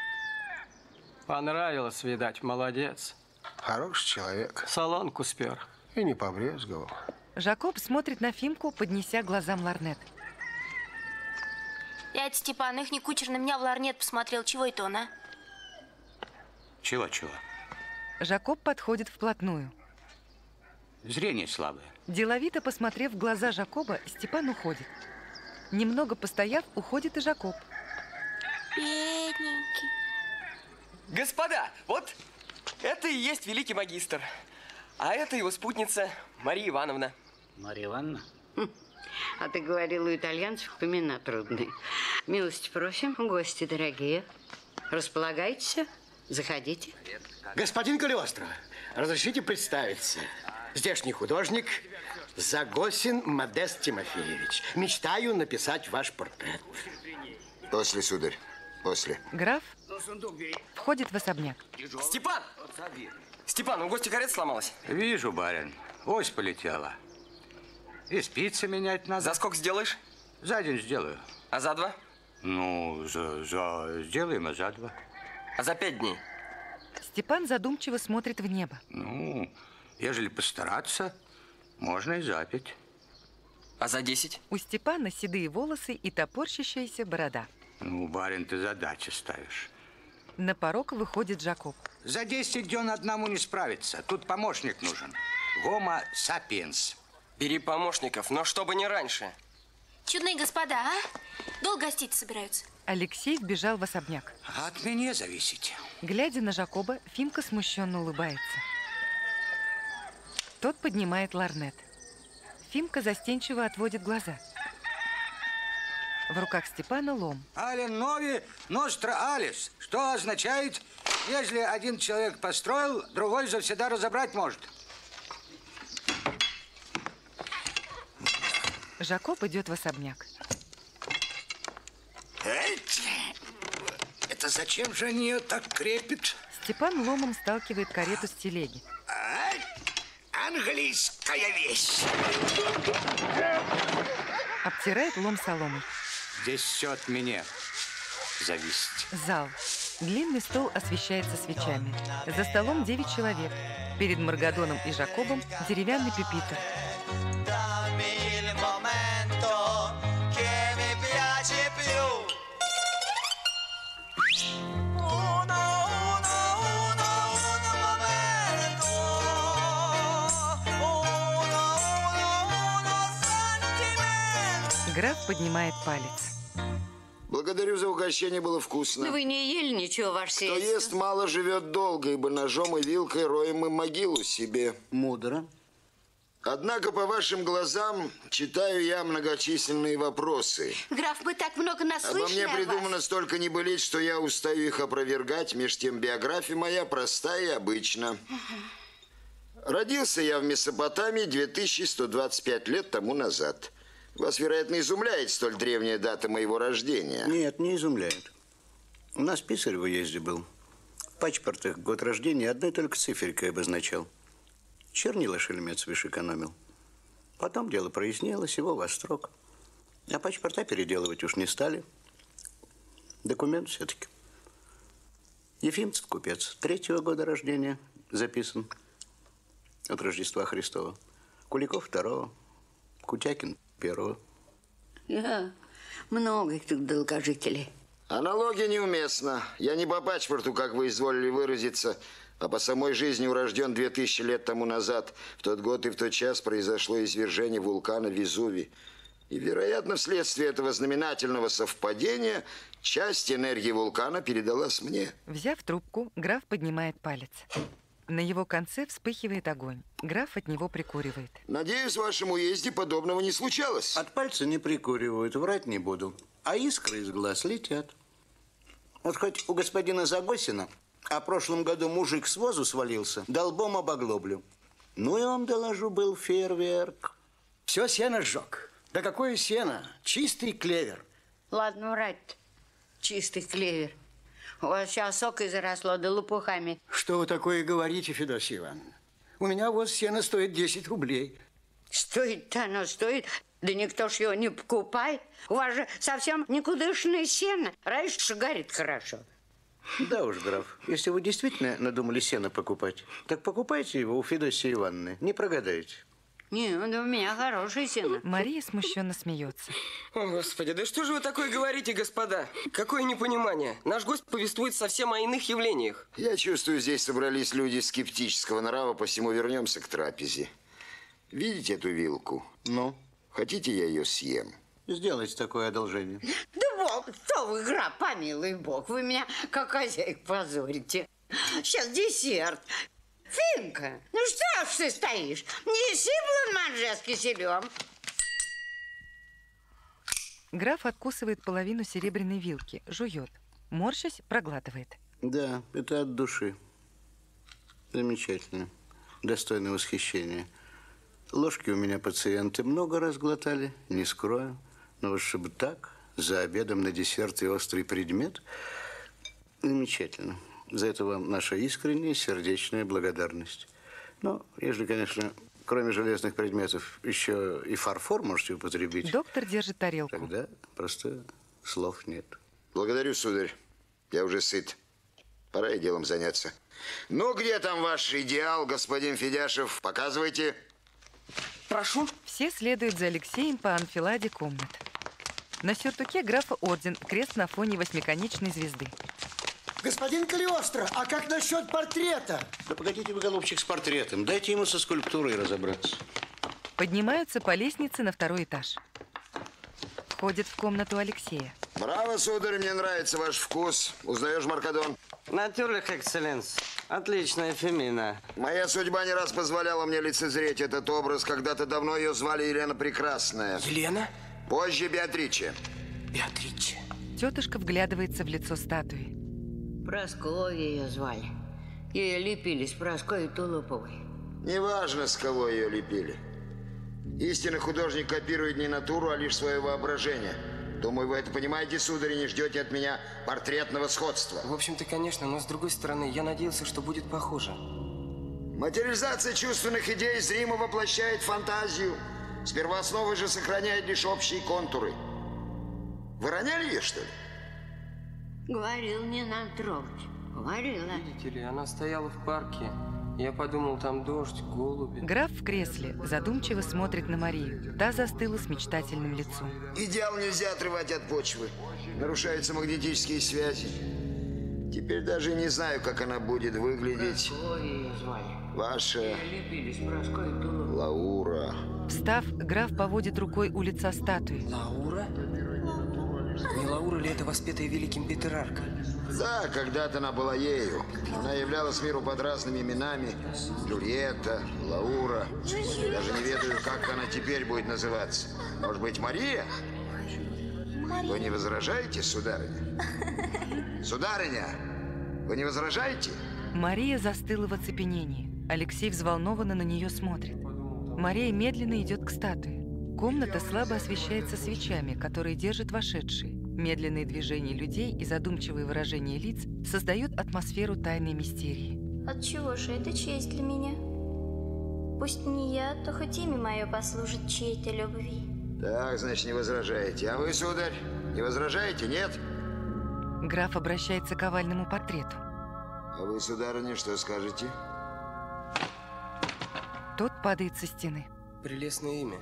Понравилось, видать, молодец. Хороший человек. Солонку спер. И не побрезговал. Жакоб смотрит на Фимку, поднеся глазам лорнет. Дядя Степан, их не кучер на меня в лорнет посмотрел. Чего это он, а? Чего-чего? Жакоб подходит вплотную. Зрение слабое. Деловито посмотрев в глаза Жакоба, Степан уходит. Немного постояв, уходит и Жакоб. Бедненький. Господа, вот это и есть великий магистр. А это его спутница Мария Ивановна. Мария Ивановна? А ты говорила, у итальянцев имена трудные. Милости просим, гости дорогие. Располагайтесь, заходите. Господин Калиостро, разрешите представиться. Здешний художник Загосин Модест Тимофеевич. Мечтаю написать ваш портрет. После, сударь, после. Граф входит в особняк. Степан! Степан, у гостя карета сломалась. Вижу, барин. Ось полетела. И спицы менять надо. За сколько сделаешь? За день сделаю. А за два? Ну, за, за... сделаем, а за два. А за пять дней? Степан задумчиво смотрит в небо. Ну... Ежели постараться, можно и за пять. А за десять? У Степана седые волосы и топорщащаяся борода. Ну, барин, ты задачи ставишь. На порог выходит Жакоб. За десять дён одному не справится. Тут помощник нужен. Гомо сапиенс. Бери помощников, но чтобы не раньше. Чудные господа, а? Долго гостить собираются? Алексей вбежал в особняк. От меня зависите. Глядя на Жакоба, Фимка смущенно улыбается. Тот поднимает лорнет. Фимка застенчиво отводит глаза. В руках Степана лом. Ален Нови, Ностра Алис. Что означает, если один человек построил, другой завсегда разобрать может. Жакоб идет в особняк. карета. Зачем же они ее так крепят? Степан ломом сталкивает карету с телеги. А? Английская вещь. Обтирает лом соломой. Здесь все от меня зависит. Зал. Длинный стол освещается свечами. За столом девять человек. Перед Маргадоном и Жакобом деревянный пюпитр. Граф поднимает палец. Благодарю за угощение, было вкусно. Но вы не ели ничего, ваше сельство. Кто ест мало, живет долго, ибо ножом и вилкой роем мы могилу себе. Мудро. Однако по вашим глазам читаю я многочисленные вопросы. Граф, мы так много наслышаны. Обо мне придумано столько небылиц, что я устаю их опровергать. Меж тем биография моя простая и обычна. Угу. Родился я в Месопотамии две тысячи сто двадцать пять лет тому назад. Вас, вероятно, изумляет столь древняя дата моего рождения. Нет, не изумляет. У нас писарь в уезде был. В пачпортах год рождения одной только циферкой обозначал. Чернила шельмец вышэкономил. Потом дело прояснилось, его во строк. А пачпорта переделывать уж не стали. Документ все-таки. Ефимцев купец. Третьего года рождения записан. От Рождества Христова. Куликов второго. Кутякин. Первого. Да, много их тут долгожителей. Аналогия неуместна. Я не по пачпорту, как вы изволили выразиться, а по самой жизни урожден две тысячи лет тому назад. В тот год и в тот час произошло извержение вулкана Везувий. И, вероятно, вследствие этого знаменательного совпадения часть энергии вулкана передалась мне. Взяв трубку, граф поднимает палец. На его конце вспыхивает огонь. Граф от него прикуривает. Надеюсь, в вашем уезде подобного не случалось. От пальца не прикуривают, врать не буду. А искры из глаз летят. Вот хоть у господина Загосина, а в прошлом году мужик с возу свалился, долбом об оглоблю. Ну, я вам доложу, был фейерверк. Все сено сжег. Да какое сено? Чистый клевер. Ладно, врать. Чистый клевер. У вас сейчас сокой заросло, да лопухами. Что вы такое говорите, Федосия Ивановна? У меня воз сена стоит десять рублей. Стоит-то оно стоит, да никто ж его не покупает. У вас же совсем никудышное сено, раньше горит хорошо. Да уж, граф, если вы действительно надумали сено покупать, так покупайте его у Федосии Ивановны, не прогадаете. Не, ну, да у меня хорошее сено. Мария смущенно смеется. О, Господи, да что же вы такое говорите, господа? Какое непонимание. Наш гость повествует совсем о иных явлениях. Я чувствую, здесь собрались люди скептического нрава, посему вернемся к трапезе. Видите эту вилку? Ну? Хотите, я ее съем? Сделайте такое одолжение. Да бог, что вы, граф, помилуй бог, вы меня как хозяйку позорите. Сейчас десерт. Фимка, ну что ж ты стоишь? Неси блан манжески селем. Граф откусывает половину серебряной вилки, жует. Морщась, проглатывает. Да, это от души. Замечательно. Достойно восхищения. Ложки у меня пациенты много раз глотали, не скрою. Но вот чтобы так, за обедом на десерт и острый предмет, замечательно. За это вам наша искренняя сердечная благодарность. Ну, если, конечно, кроме железных предметов, еще и фарфор можете употребить. Доктор держит тарелку. Тогда просто слов нет. Благодарю, сударь. Я уже сыт. Пора и делом заняться. Ну, где там ваш идеал, господин Федяшев? Показывайте. Прошу. Все следуют за Алексеем по анфиладе комнат. На сюртуке графа орден, крест на фоне восьмиконечной звезды. Господин Калиостро, а как насчет портрета? Да погодите вы, голубчик, с портретом. Дайте ему со скульптурой разобраться. Поднимаются по лестнице на второй этаж. Входит в комнату Алексея. Браво, сударь, мне нравится ваш вкус. Узнаешь, Маркадон? Натюрлих, экселленс. Отличная фемина. Моя судьба не раз позволяла мне лицезреть этот образ. Когда-то давно ее звали Елена Прекрасная. Елена? Позже Беатриче. Беатриче. Тетушка вглядывается в лицо статуи. Прасковью ее звали. Ее лепили с Прасковьей Тулуповой. Неважно, с кого ее лепили. Истинный художник копирует не натуру, а лишь свое воображение. Думаю, вы это понимаете, сударь, и не ждете от меня портретного сходства. В общем-то, конечно, но с другой стороны, я надеялся, что будет похоже. Материализация чувственных идей зримо воплощает фантазию. С первоосновы же сохраняет лишь общие контуры. Вы роняли ее, что ли? Говорил, не надо трогать. Говорила. Видите ли, она стояла в парке. Я подумал, там дождь, голуби. Граф в кресле задумчиво смотрит на Марию. Та застыла с мечтательным лицом. Идеал нельзя отрывать от почвы. Нарушаются магнетические связи. Теперь даже не знаю, как она будет выглядеть. Ваша Лаура. Встав, граф поводит рукой у лица статуи. Лаура? Не Лаура ли это, воспетая великим Петрарка? Да, когда-то она была ею. Она являлась миру под разными именами. Джульетта, Лаура. Даже не ведаю, как она теперь будет называться. Может быть, Мария? Вы не возражаете, сударыня? Сударыня, вы не возражаете? Мария застыла в оцепенении. Алексей взволнованно на нее смотрит. Мария медленно идет к статуе. Комната слабо освещается свечами, которые держат вошедшие. Медленные движения людей и задумчивые выражения лиц создают атмосферу тайной мистерии. Отчего же, это честь для меня. Пусть не я, то хоть имя мое послужит чьей-то любви. Так, значит, не возражаете. А вы, сударь, не возражаете, нет? Граф обращается к овальному портрету. А вы, сударыня, что скажете? Тот падает со стены. Прелестное имя.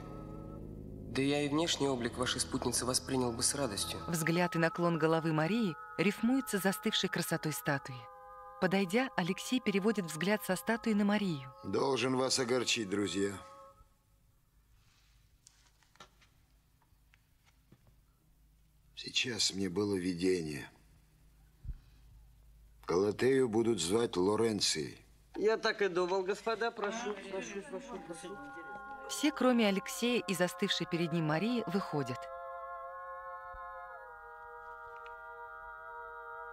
Да я и внешний облик вашей спутницы воспринял бы с радостью. Взгляд и наклон головы Марии рифмуются застывшей красотой статуи. Подойдя, Алексей переводит взгляд со статуи на Марию. Должен вас огорчить, друзья. Сейчас мне было видение. Галатею будут звать Лоренцией. Я так и думал, господа, прошу, прошу, прошу, прошу. Все, кроме Алексея и застывшей перед ним Марии, выходят.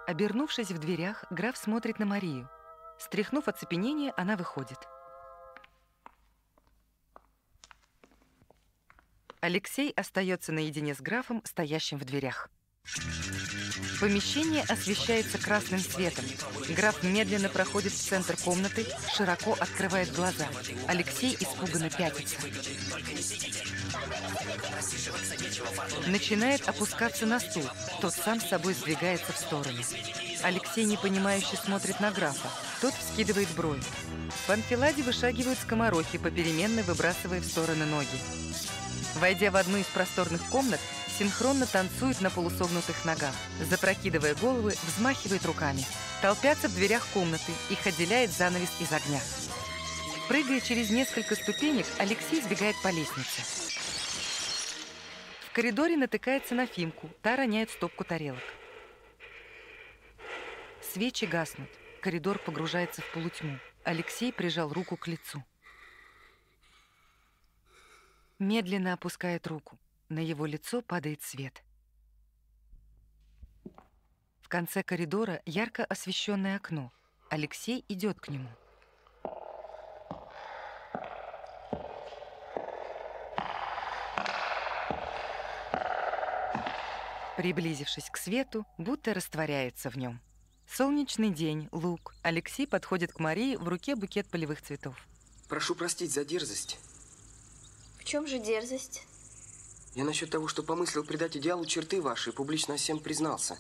Обернувшись в дверях, граф смотрит на Марию. Стряхнув оцепенение, она выходит. Алексей остается наедине с графом, стоящим в дверях. Помещение освещается красным светом. Граф медленно проходит в центр комнаты, широко открывает глаза. Алексей испуганно пятится. Начинает опускаться на стул, тот сам с собой сдвигается в сторону. Алексей непонимающе смотрит на графа, тот вскидывает брови. В анфиладе вышагивают скоморохи, попеременно выбрасывая в стороны ноги. Войдя в одну из просторных комнат, синхронно танцуют на полусогнутых ногах. Запрокидывая головы, взмахивает руками. Толпятся в дверях комнаты, их отделяет занавес из огня. Прыгая через несколько ступенек, Алексей сбегает по лестнице. В коридоре натыкается на Фимку, та роняет стопку тарелок. Свечи гаснут, коридор погружается в полутьму. Алексей прижал руку к лицу. Медленно опускает руку. На его лицо падает свет. В конце коридора ярко освещенное окно. Алексей идет к нему. Приблизившись к свету, будто растворяется в нем. Солнечный день, луг. Алексей подходит к Марии, в руке букет полевых цветов. Прошу простить за дерзость. В чем же дерзость? Я насчет того, что помыслил придать идеалу черты ваши, и публично всем признался.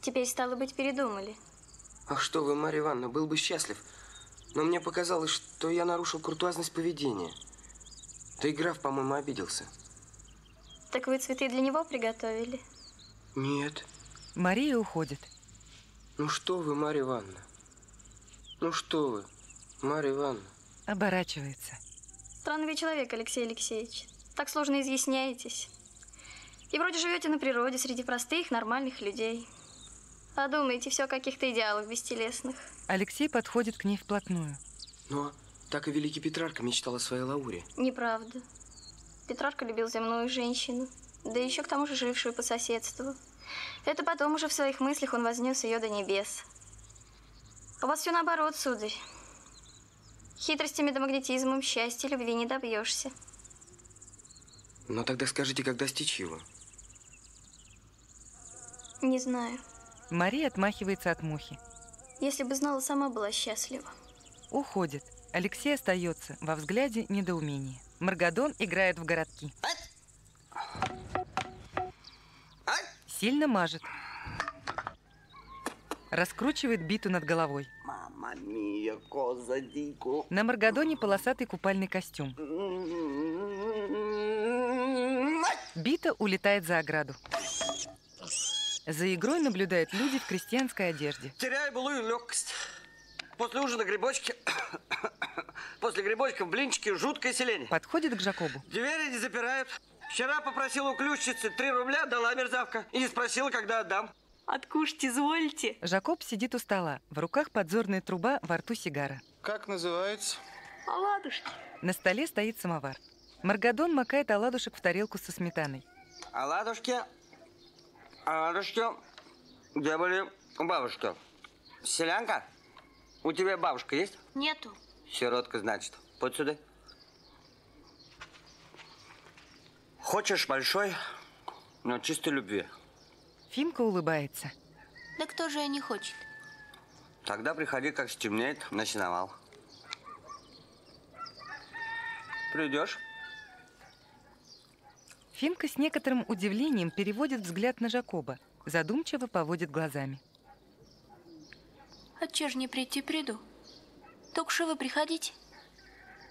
Теперь, стало быть, передумали. Ах, что вы, Мария Ивановна, был бы счастлив. Но мне показалось, что я нарушил куртуазность поведения. Да и граф, по-моему, обиделся. Так вы цветы для него приготовили? Нет. Мария уходит. Ну что вы, Мария Ивановна? Ну что вы, Мария Ивановна? Оборачивается. Странный вы человек, Алексей Алексеевич. Так сложно изъясняетесь. И вроде живете на природе, среди простых, нормальных людей. А думаете все о каких-то идеалах бестелесных. Алексей подходит к ней вплотную. Но так и великий Петрарка мечтал о своей Лауре. Неправда. Петрарка любил земную женщину, да еще к тому же жившую по соседству. Это потом уже в своих мыслях он вознес ее до небес. У вас все наоборот, сударь. Хитростями да магнетизмом счастья любви не добьешься. Но тогда скажите, как достичь его? Не знаю. Мария отмахивается от мухи. Если бы знала, сама была счастлива. Уходит. Алексей остается. Во взгляде недоумение. Маргадон играет в городки. Сильно мажет. Раскручивает биту над головой. На Маргадоне полосатый купальный костюм. Бита улетает за ограду. За игрой наблюдают люди в крестьянской одежде. Теряю былую легкость. После ужина грибочки, после грибочков блинчики, жуткое селение. Подходит к Жакобу. Двери не запирают. Вчера попросил у ключницы три рубля, дала мерзавка. И не спросила, когда отдам. Откушать извольте. Жакоб сидит у стола. В руках подзорная труба, во рту сигара. Как называется? Оладушки. На столе стоит самовар. Маргадон макает оладушек в тарелку со сметаной. Оладушки, оладушки, где были бабушки? Селянка, у тебя бабушка есть? Нету. Сиротка, значит. Подь сюда. Хочешь большой, но чистой любви. Фимка улыбается. Да кто же ее не хочет? Тогда приходи, как стемнеет, на сеновал. Придешь? Фимка с некоторым удивлением переводит взгляд на Жакоба, задумчиво поводит глазами. Отчего же не прийти, приду. Только что вы приходите.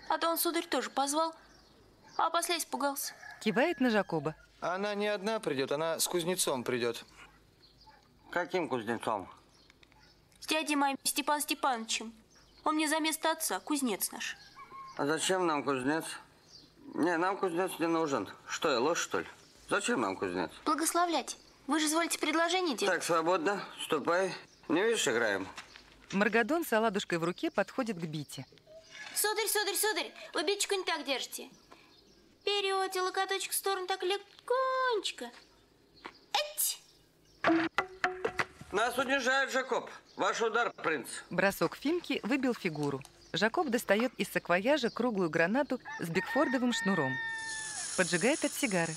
А то он, сударь, тоже позвал, а после испугался. Кивает на Жакоба. Она не одна придет, она с кузнецом придет. Каким кузнецом? С дядей моим Степан Степановичем. Он мне за место отца, кузнец наш. А зачем нам кузнец? Не, нам кузнец не нужен. Что я, ложь, что ли? Зачем нам кузнец? Благословлять. Вы же изволите предложение делать. Так, свободно. Ступай. Не видишь, играем. Маргадон с оладушкой в руке подходит к бите. Сударь, сударь, сударь, вы биточку не так держите. Вперед, локоточек в сторону так легонечко. Эть! Нас унижает Жакоб. Ваш удар, принц. Бросок Фимки выбил фигуру. Жакоб достает из саквояжа круглую гранату с бигфордовым шнуром. Поджигает от сигары.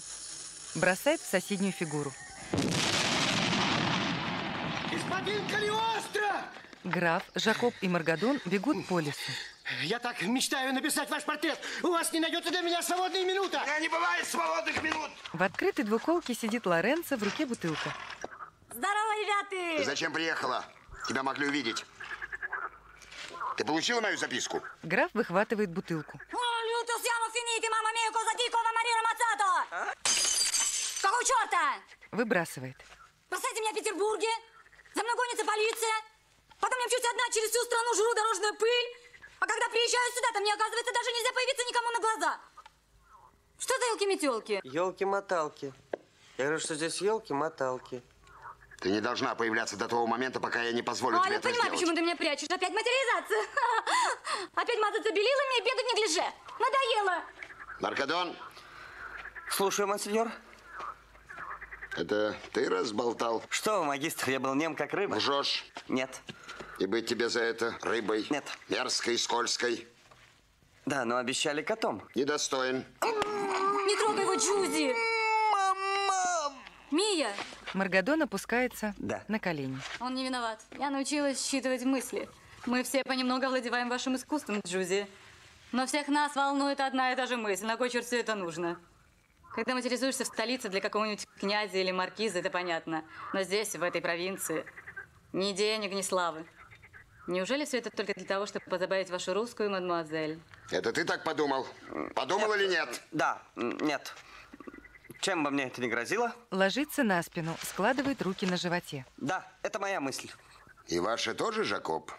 Бросает в соседнюю фигуру. Господин Калиостро! Граф, Жакоб и Маргадон бегут по лесу. Я так мечтаю написать ваш портрет. У вас не найдется для меня свободная минута. У меня не бывает свободных минут. В открытой двуколке сидит Лоренца, в руке бутылка. Здорово, ребята! Ты зачем приехала? Тебя могли увидеть. Ты получила мою записку? Граф выхватывает бутылку. Какого черта? Выбрасывает. Бросайте меня в Петербурге. За мной гонится полиция. Потом я мчусь одна через всю страну, жру дорожную пыль. А когда приезжаю сюда, то мне, оказывается, даже нельзя появиться никому на глаза. Что за елки-метелки? Елки-моталки. Я говорю, что здесь елки-моталки. Ты не должна появляться до того момента, пока я не позволю а, тебе это сделать. А, я понимаю, почему ты меня прячешь. Опять материализация. Опять мазаться белилами и бегать в неглиже. Надоело. Маргадон. Слушаю, монсеньор. Это ты разболтал? Что вы, магистр, я был нем как рыба. Лжешь? Нет. И быть тебе за это рыбой? Нет. Мерзкой, скользкой? Да, но обещали котом. Недостоин. Не трогай его, Джузи. Мама! Мия! Маргадон опускается да. на колени. Он не виноват. Я научилась считывать мысли. Мы все понемногу овладеваем вашим искусством, Джузи. Но всех нас волнует одна и та же мысль. На кой черт все это нужно? Когда материализуешься в столице для какого-нибудь князя или маркиза, это понятно. Но здесь, в этой провинции, ни денег, ни славы. Неужели все это только для того, чтобы позабавить вашу русскую мадемуазель? Это ты так подумал? Подумал или нет? Да, нет. Чем бы мне это ни грозило? Ложится на спину, складывает руки на животе. Да, это моя мысль. И ваша тоже, Жакоб?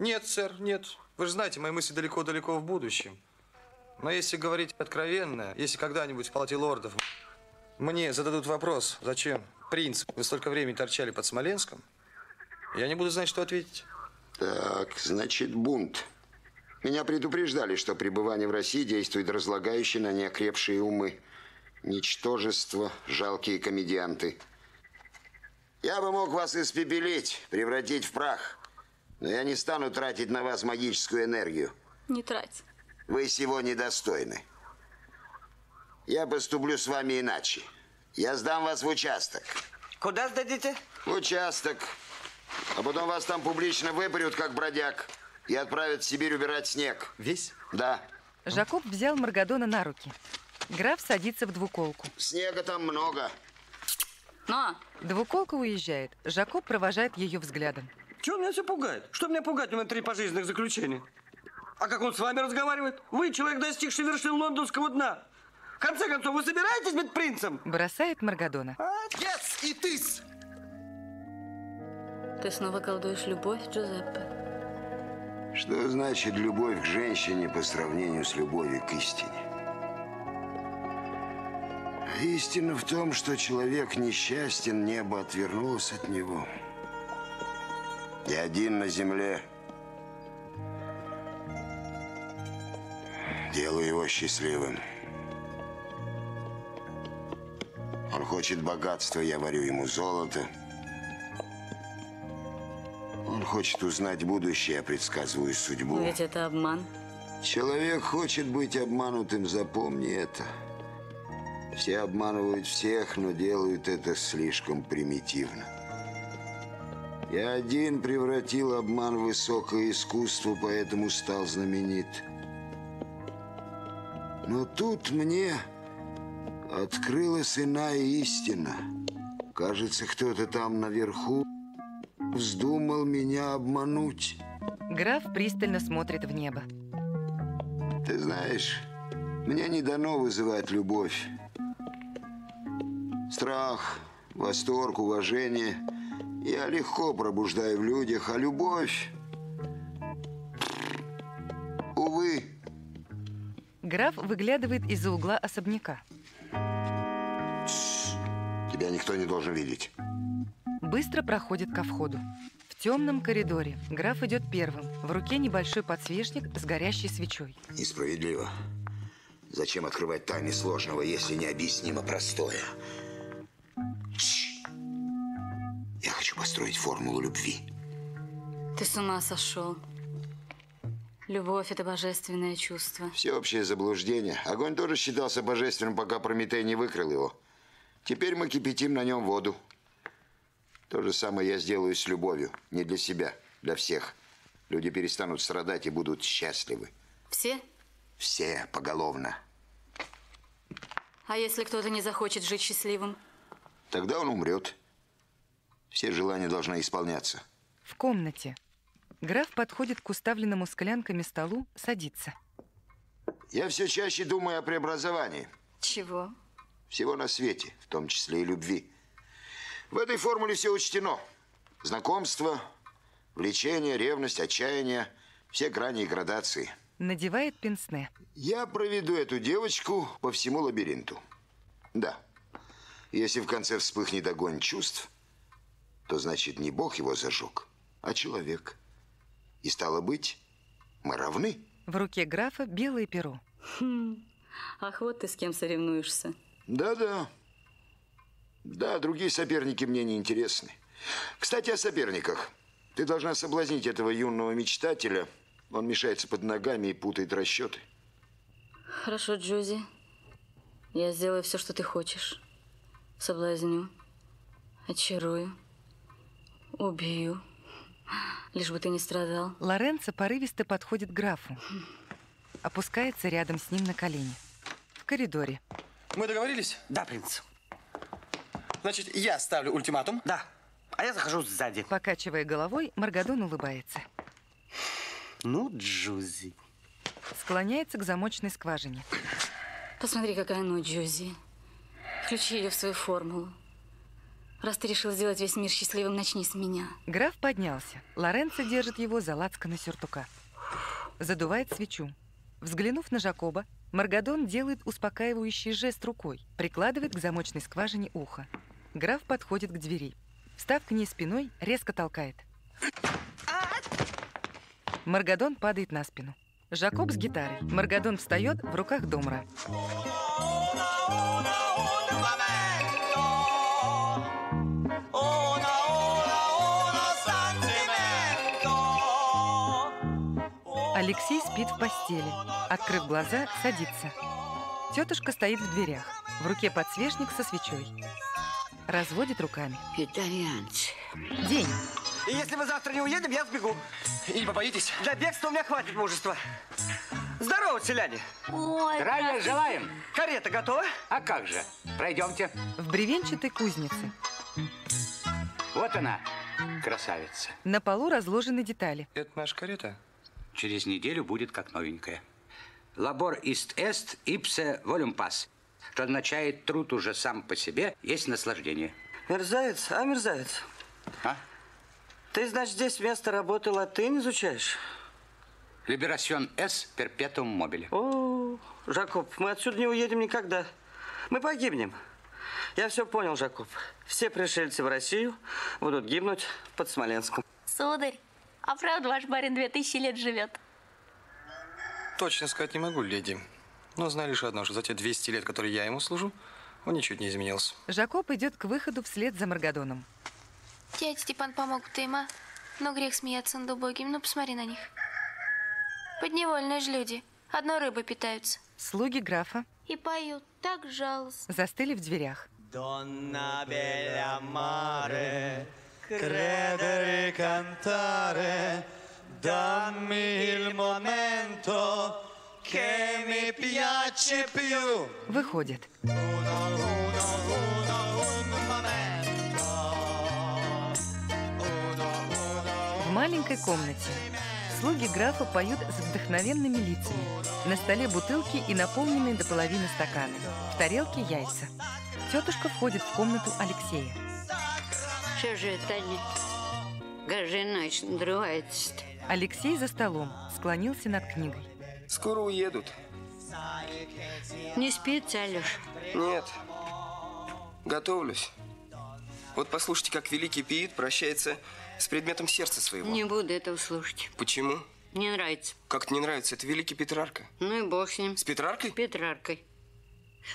Нет, сэр, нет. Вы же знаете, мои мысли далеко-далеко в будущем. Но если говорить откровенно, если когда-нибудь в палате лордов мне зададут вопрос, зачем, принц, вы столько времени торчали под Смоленском, я не буду знать, что ответить. Так, значит, бунт. Меня предупреждали, что пребывание в России действует разлагающе на неокрепшие умы. Ничтожество, жалкие комедианты. Я бы мог вас испепелить, превратить в прах, но я не стану тратить на вас магическую энергию. Не трать. Вы сего недостойны. Я поступлю с вами иначе. Я сдам вас в участок. Куда сдадите? В участок. А потом вас там публично выпарют, как бродяг, и отправят в Сибирь убирать снег. Весь? Да. Жакоб взял Маргадона на руки. Граф садится в двуколку. Снега там много. На! Двуколка уезжает. Жакоб провожает ее взглядом. Чего меня все пугает? Что меня пугать? У меня три пожизненных заключения. А как он с вами разговаривает? Вы человек, достигший вершин лондонского дна. В конце концов, вы собираетесь быть принцем? Бросает Маргадона. Отец и тыс! Ты снова колдуешь любовь, Джузеппе? Что значит любовь к женщине по сравнению с любовью к истине? Истина в том, что человек несчастен, небо отвернулось от него. И один на земле. Делаю его счастливым. Он хочет богатства, я варю ему золото. Он хочет узнать будущее, я предсказываю судьбу. Но ведь это обман. Человек хочет быть обманутым, запомни это. Все обманывают всех, но делают это слишком примитивно. Я один превратил обман в высокое искусство, поэтому стал знаменит. Но тут мне открылась иная истина. Кажется, кто-то там наверху вздумал меня обмануть. Граф пристально смотрит в небо. Ты знаешь, мне не дано вызывать любовь. Страх, восторг, уважение я легко пробуждаю в людях, а любовь, увы. Граф выглядывает из-за угла особняка. Тебя никто не должен видеть. Быстро проходит ко входу. В темном коридоре граф идет первым. В руке небольшой подсвечник с горящей свечой. Несправедливо. Зачем открывать тайны сложного, если необъяснимо простое? Тш! Я хочу построить формулу любви. Ты с ума сошел. Любовь – это божественное чувство. Всеобщее заблуждение. Огонь тоже считался божественным, пока Прометей не выкрыл его. Теперь мы кипятим на нем воду. То же самое я сделаю с любовью. Не для себя, для всех. Люди перестанут страдать и будут счастливы. Все? Все, поголовно. А если кто-то не захочет жить счастливым? Тогда он умрет. Все желания должны исполняться. В комнате. Граф подходит к уставленному склянками столу, садится. Я все чаще думаю о преобразовании. Чего? Всего на свете, в том числе и любви. В этой формуле все учтено. Знакомство, влечение, ревность, отчаяние. Все грани и градации. Надевает пенсне. Я проведу эту девочку по всему лабиринту. Да. Если в конце вспыхнет огонь чувств, то значит не Бог его зажег, а человек. И стало быть, мы равны. В руке графа белое перо. Хм. Ах, вот ты с кем соревнуешься. Да-да. Да, другие соперники мне не интересны. Кстати, о соперниках. Ты должна соблазнить этого юного мечтателя. Он мешается под ногами и путает расчеты. Хорошо, Джузи. Я сделаю все, что ты хочешь. Соблазню, очарую, убью. Лишь бы ты не страдал. Лоренцо порывисто подходит к графу. Опускается рядом с ним на колени. В коридоре. Мы договорились? Да, принц. Значит, я ставлю ультиматум? Да. А я захожу сзади. Покачивая головой, Маргадон улыбается. Ну, Джузи. Склоняется к замочной скважине. Посмотри, какая она, Джузи. Включи ее в свою формулу. Раз ты решил сделать весь мир счастливым, начни с меня. Граф поднялся. Лоренцо держит его за лацканы сюртука. Задувает свечу. Взглянув на Жакоба, Маргадон делает успокаивающий жест рукой, прикладывает к замочной скважине ухо. Граф подходит к двери. Встав к ней спиной, резко толкает. Маргадон падает на спину. Жакоб с гитарой. Маргадон встает, в руках домра. Алексей спит в постели. Открыв глаза, садится. Тетушка стоит в дверях. В руке подсвечник со свечой. Разводит руками. Итальянцы. День. И если мы завтра не уедем, я сбегу. И не побоитесь? Для бегства у меня хватит мужества. Здорово, селяне. Ой, здравия желаем. Карета готова? А как же. Пройдемте. В бревенчатой кузнице. Вот она, красавица. На полу разложены детали. Это наша карета? Через неделю будет как новенькая. Labor ist est ipse volumpas, что означает труд уже сам по себе, есть наслаждение. Мерзавец, а мерзавец. А? Ты, значит, здесь вместо работы латынь изучаешь? Liberation est perpetuum mobile. О, Жакоб, мы отсюда не уедем никогда. Мы погибнем. Я все понял, Жакоб. Все пришельцы в Россию будут гибнуть под Смоленском. Сударь, а правда ваш барин две тысячи лет живет? Точно сказать не могу, леди. Но знаю лишь одно, что за те двести лет, которые я ему служу, он ничуть не изменился. Жакоб идет к выходу вслед за Маргадоном. Дядя Степан помог ты им, а? Но грех смеяться над убогим. Ну, посмотри на них. Подневольные же люди. Одной рыбой питаются. Слуги графа. И поют так жалостно. Застыли в дверях. Донна беля маре, кредери кантаре, дамми иль моменто, ке ми пьяче пью. Выходит. В маленькой комнате слуги графа поют с вдохновенными лицами. На столе бутылки и наполненные до половины стаканы. В тарелке яйца. Тетушка входит в комнату Алексея. Что же это они? Каждую ночь надрываются-то. Алексей за столом склонился над книгой. Скоро уедут. Не спится, Алёш? Нет. Готовлюсь. Вот послушайте, как великий пиит прощается с предметом сердца своего. Не буду этого слушать. Почему? Не нравится. Как-то не нравится. Это великий Петрарка. Ну и бог с ним. С Петраркой? С Петраркой.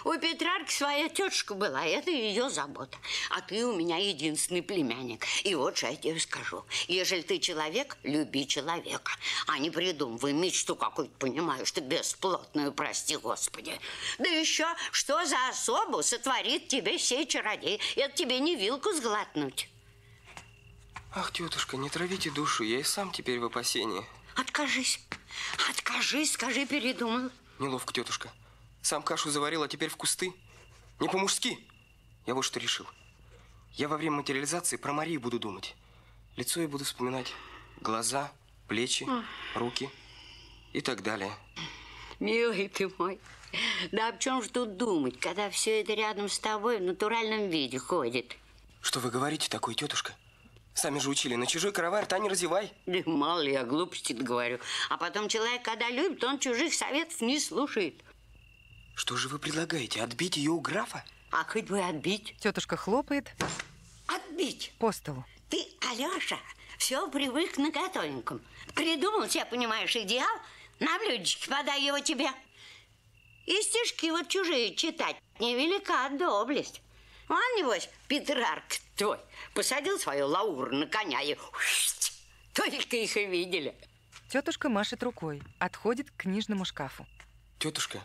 У Петрарки своя тетушка была, это ее забота. А ты у меня единственный племянник. И вот что я тебе скажу. Ежели ты человек, люби человека. А не придумывай мечту какую-то, понимаешь, ты бесплотную, прости господи. Да еще, что за особу сотворит тебе сей чародей? Это тебе не вилку сглотнуть. Ах, тетушка, не травите душу, я и сам теперь в опасении. Откажись, откажись, скажи, передумал. Неловко, тетушка. Сам кашу заварил, а теперь в кусты. Не по-мужски. Я вот что решил. Я во время материализации про Марию буду думать. Лицо я буду вспоминать. Глаза, плечи, руки и так далее. Милый ты мой. Да о чем же тут думать, когда все это рядом с тобой в натуральном виде ходит? Что вы говорите такое, тетушка? Сами же учили, на чужой кровай рта не разевай. Да мало ли, я глупости-то говорю. А потом человек, когда любит, он чужих советов не слушает. Что же вы предлагаете? Отбить ее у графа? А хоть бы отбить. Тетушка хлопает. Отбить. По столу. Ты, Алеша, все привык на готовеньком. Придумал себе, понимаешь, идеал. На блюдечке подай его тебе. И стишки вот чужие читать. Невелика доблесть. Он, небось, Петрарка твой, посадил свою Лауру на коня и... Только их и видели. Тетушка машет рукой. Отходит к книжному шкафу. Тетушка...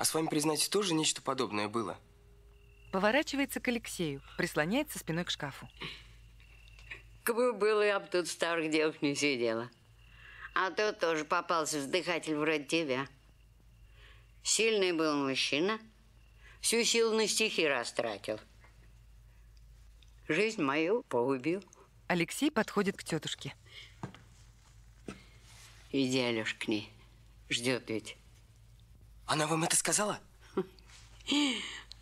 А с вами, признайте, тоже нечто подобное было? Поворачивается к Алексею, прислоняется спиной к шкафу. Кабы было, я бы тут старых девок не сидела. А то тоже попался вздыхатель вроде тебя. Сильный был мужчина, всю силу на стихи растратил. Жизнь мою погубил. Алексей подходит к тетушке. Иди, Алёш, к ней. Ждет ведь. Она вам это сказала?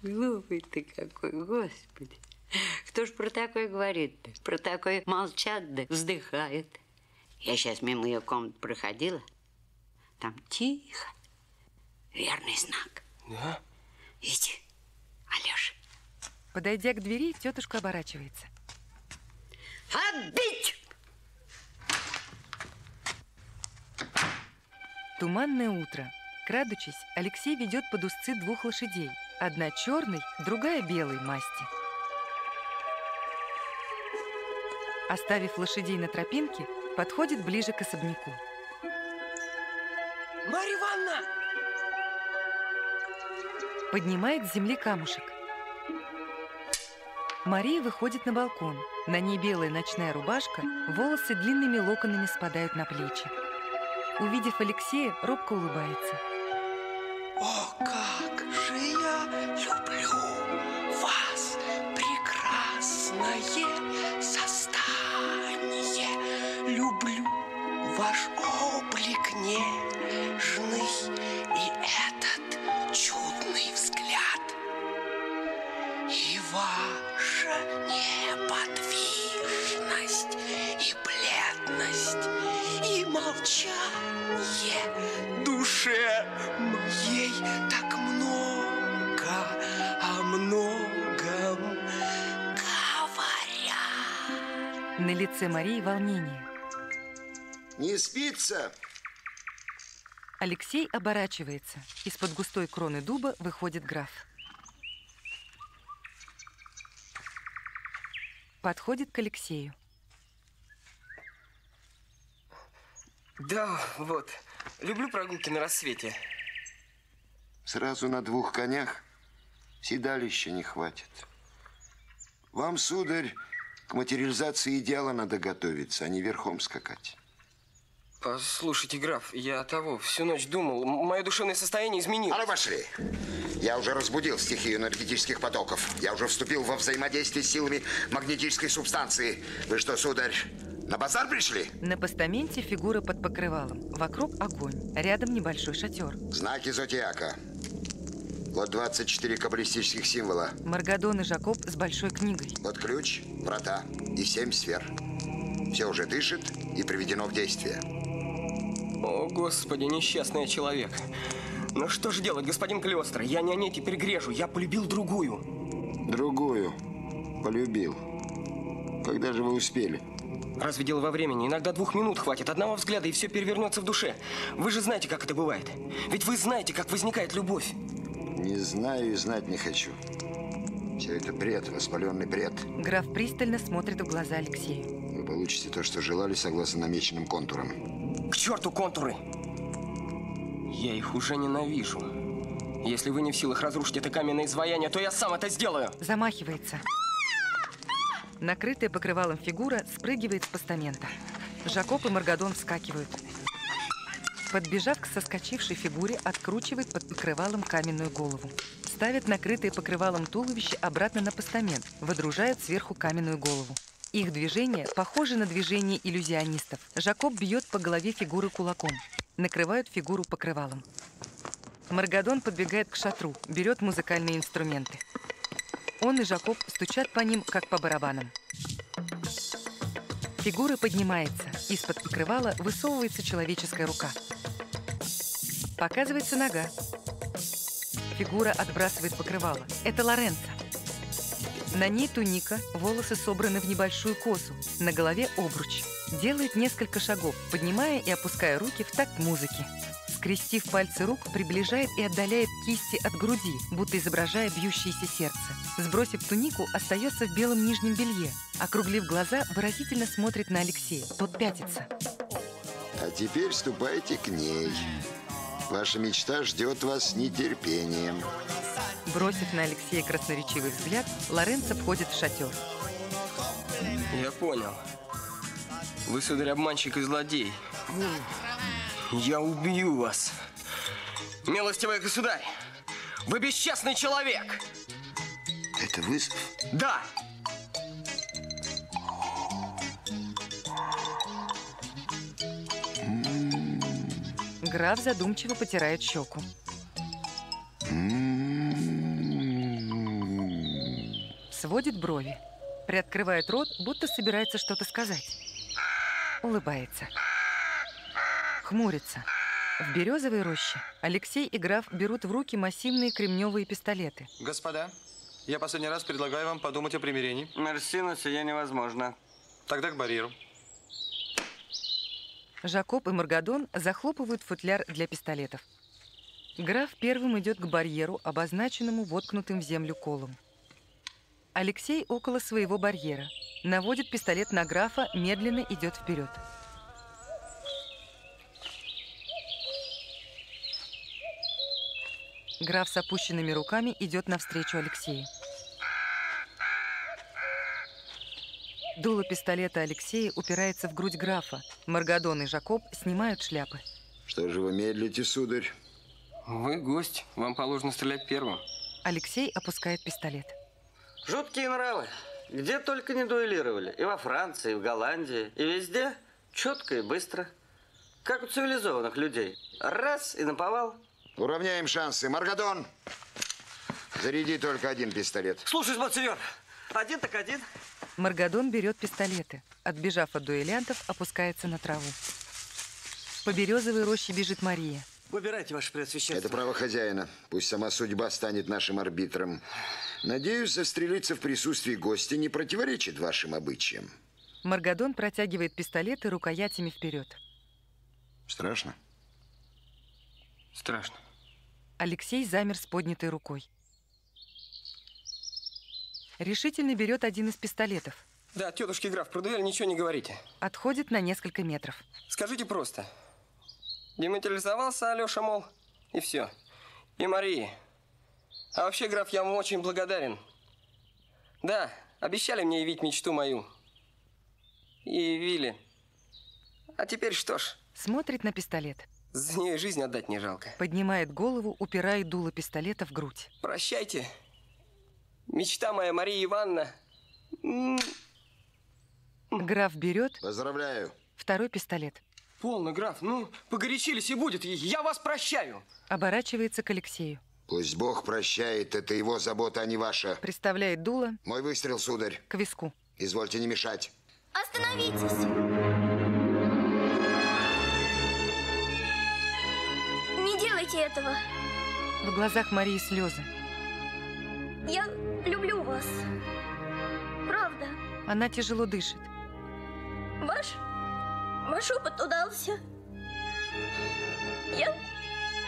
Глупый ты какой, господи. Кто ж про такое говорит-то? Про такое молчат да вздыхает. Я сейчас мимо ее комнаты проходила. Там тихо. Верный знак. Да? Иди, Алёша. Подойдя к двери, тетушка оборачивается. Отбить! Туманное утро. Крадучись, Алексей ведет под узцы двух лошадей. Одна черной, другая белой масти. Оставив лошадей на тропинке, подходит ближе к особняку. Марья Ивановна! Поднимает с земли камушек. Мария выходит на балкон. На ней белая ночная рубашка, волосы длинными локонами спадают на плечи. Увидев Алексея, робко улыбается. О, как же я люблю вас, прекрасное создание. Люблю ваш облик нежный и этот чудный взгляд. И ваша неподвижность и бледность и молчание душе моей так много о многом говорят. На лице Марии волнение. Не спится? Алексей оборачивается. Из-под густой кроны дуба выходит граф. Подходит к Алексею. Да, вот. Люблю прогулки на рассвете. Сразу на двух конях седалища не хватит. Вам, сударь, к материализации идеала надо готовиться, а не верхом скакать. Послушайте, граф, я того всю ночь думал. Мое душевное состояние изменилось. А ну пошли. Я уже разбудил стихию энергетических потоков. Я уже вступил во взаимодействие с силами магнетической субстанции. Вы что, сударь, на базар пришли? На постаменте фигура под покрывалом. Вокруг огонь. Рядом небольшой шатер. Знаки зодиака. Вот двадцать четыре каббалистических символа. Маргадон и Жакоб с большой книгой. Вот ключ, врата и семь сфер. Все уже дышит и приведено в действие. О, Господи, несчастный человек. Ну что же делать, господин Калиостро? Я не о ней теперь грежу. Я полюбил другую. Другую? Полюбил? Когда же вы успели? Разве дело во времени? Иногда двух минут хватит. Одного взгляда, и все перевернется в душе. Вы же знаете, как это бывает. Ведь вы знаете, как возникает любовь. Не знаю и знать не хочу. Все это бред, воспаленный бред. Граф пристально смотрит в глаза Алексею. Вы получите то, что желали, согласно намеченным контурам. К черту контуры! Я их уже ненавижу. Если вы не в силах разрушить это каменное изваяние, то я сам это сделаю. Замахивается. Накрытая покрывалом фигура спрыгивает с постамента. Жакоб и Маргадон вскакивают. Подбежав к соскочившей фигуре, откручивает под покрывалом каменную голову. Ставят накрытые покрывалом туловище обратно на постамент, водружают сверху каменную голову. Их движение похоже на движение иллюзионистов. Жакоб бьет по голове фигуры кулаком. Накрывают фигуру покрывалом. Маргадон подбегает к шатру, берет музыкальные инструменты. Он и Жакоб стучат по ним, как по барабанам. Фигура поднимается. Из-под покрывала высовывается человеческая рука. Показывается нога. Фигура отбрасывает покрывало. Это Лоренца. На ней туника, волосы собраны в небольшую косу, на голове обруч. Делает несколько шагов, поднимая и опуская руки в такт музыки. Скрестив пальцы рук, приближает и отдаляет кисти от груди, будто изображая бьющееся сердце. Сбросив тунику, остается в белом нижнем белье. Округлив глаза, выразительно смотрит на Алексея. Тот пятится. А теперь ступайте к ней. Ваша мечта ждет вас с нетерпением. Бросив на Алексея красноречивый взгляд, Лоренцо входит в шатер. Я понял. Вы, сударь, обманщик и злодей. Я убью вас. Милостивый государь, вы бесчестный человек. Это вызов? Да. Граф задумчиво потирает щеку. Сводит брови. Приоткрывает рот, будто собирается что-то сказать. Улыбается. Хмурится. В березовой роще Алексей и граф берут в руки массивные кремневые пистолеты. Господа, я последний раз предлагаю вам подумать о примирении. Мерси, но сие невозможно. Тогда к барьеру. Жакоб и Маргадон захлопывают футляр для пистолетов. Граф первым идет к барьеру, обозначенному воткнутым в землю колом. Алексей около своего барьера. Наводит пистолет на графа, медленно идет вперед. Граф с опущенными руками идет навстречу Алексею. Дуло пистолета Алексея упирается в грудь графа. Маргадон и Жакоб снимают шляпы. Что же вы медлите, сударь? Вы гость, вам положено стрелять первым. Алексей опускает пистолет. Жуткие нравы. Где только не дуэлировали. И во Франции, и в Голландии. И везде четко и быстро. Как у цивилизованных людей. Раз и наповал. Уравняем шансы. Маргадон, заряди только один пистолет. Слушай, монсеньор. Один так один. Маргадон берет пистолеты. Отбежав от дуэлянтов, опускается на траву. По березовой роще бежит Мария. Выбирайте, ваше преосвященство. Это право хозяина. Пусть сама судьба станет нашим арбитром. Надеюсь, застрелиться в присутствии гостя не противоречит вашим обычаям. Маргадон протягивает пистолеты рукоятями вперед. Страшно? Страшно. Алексей замер с поднятой рукой. Решительно берет один из пистолетов. Да, тетушки граф, про дуэль ничего не говорите. Отходит на несколько метров. Скажите просто. Дематериализовался Алеша, мол, и все. И Марии. А вообще, граф, я вам очень благодарен. Да, обещали мне явить мечту мою. И явили. А теперь что ж. Смотрит на пистолет. За нее жизнь отдать не жалко. Поднимает голову, упирает дуло пистолета в грудь. Прощайте. Мечта моя, Мария Ивановна. Граф берет. Поздравляю. Второй пистолет. Полно, граф. Ну, погорячились и будет. Я вас прощаю. Оборачивается к Алексею. Пусть Бог прощает. Это его забота, а не ваша. Приставляет дуло. Мой выстрел, сударь. К виску. Извольте не мешать. Остановитесь. Не делайте этого. В глазах Марии слезы. Я люблю вас. Правда. Она тяжело дышит. Ваш... Ваш опыт удался. Я...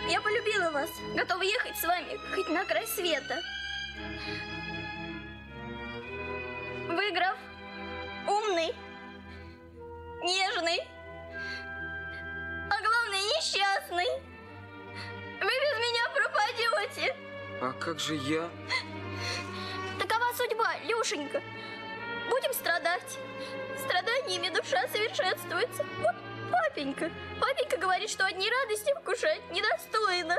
Я полюбила вас. Готова ехать с вами хоть на край света. Вы, граф, умный, нежный, а главное, несчастный. Вы без меня пропадете. А как же я? Такова судьба, Люшенька. Будем страдать. Страданиями душа совершенствуется. Вот папенька. Папенька говорит, что одни радости вкушать недостойно.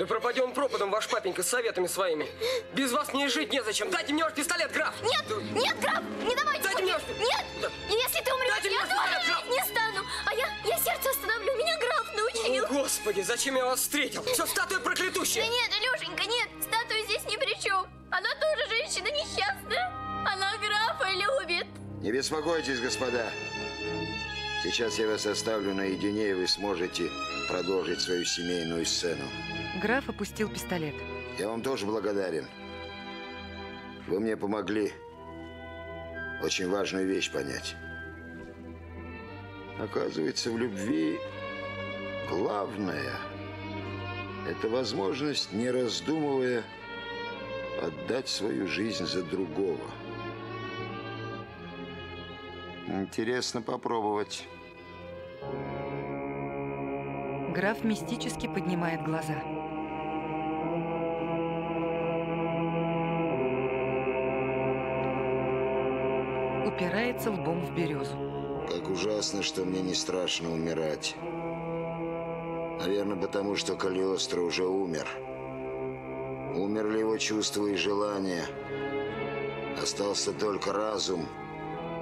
Да пропадем пропадом, ваш папенька, с советами своими. Без вас мне жить незачем. Дайте мне ваш пистолет, граф. Нет, нет, граф, не давайте. Дайте мне ваш пистолет. Нет, да. Если ты умрешь, дайте я тоже не стану. А я, я сердце остановлю, меня граф научил. О, Господи, зачем я вас встретил? Все статуя проклятущая. Да нет, Алешенька, нет, статуя здесь ни при чем. Она тоже женщина несчастная. Она графа любит. Не беспокойтесь, господа. Сейчас я вас оставлю наедине, и вы сможете продолжить свою семейную сцену. Граф опустил пистолет. Я вам тоже благодарен. Вы мне помогли очень важную вещь понять. Оказывается, в любви главное – это возможность, не раздумывая, отдать свою жизнь за другого. Интересно попробовать. Граф мистически поднимает глаза. Упирается лбом в березу. Как ужасно, что мне не страшно умирать. Наверное, потому что Калиостро уже умер. Умерли его чувства и желания. Остался только разум.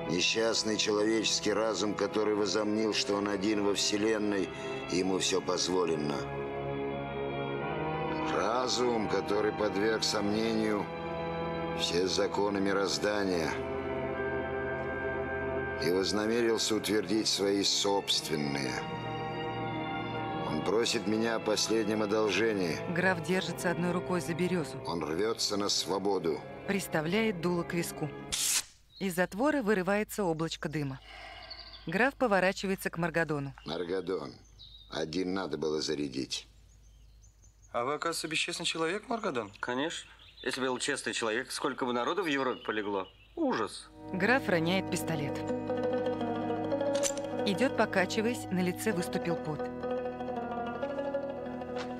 Несчастный человеческий разум, который возомнил, что он один во Вселенной, и ему все позволено. Разум, который подверг сомнению все законы мироздания и вознамерился утвердить свои собственные. Он просит меня о последнем одолжении. Граф держится одной рукой за березу. Он рвется на свободу. Приставляет дуло к виску. Из затвора вырывается облачко дыма. Граф поворачивается к Маргадону. Маргадон, один надо было зарядить. А вы, оказывается, бесчестный человек, Маргадон? Конечно. Если бы был честный человек, сколько бы народу в Европе полегло. Ужас. Граф роняет пистолет. Идет, покачиваясь, на лице выступил пот.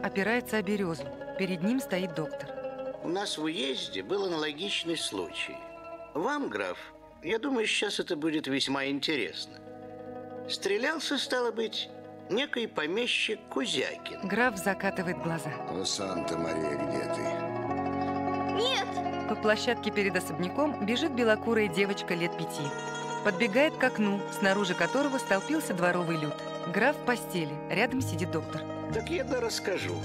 Опирается о березу. Перед ним стоит доктор. У нас в уезде был аналогичный случай. Вам, граф, Я думаю, сейчас это будет весьма интересно. Стрелялся, стало быть, некий помещик Кузякин. Граф закатывает глаза. Ну, Санта-Мария, где ты? Нет! По площадке перед особняком бежит белокурая девочка лет пяти. Подбегает к окну, снаружи которого столпился дворовый люд. Граф в постели, рядом сидит доктор. Так я да расскажу.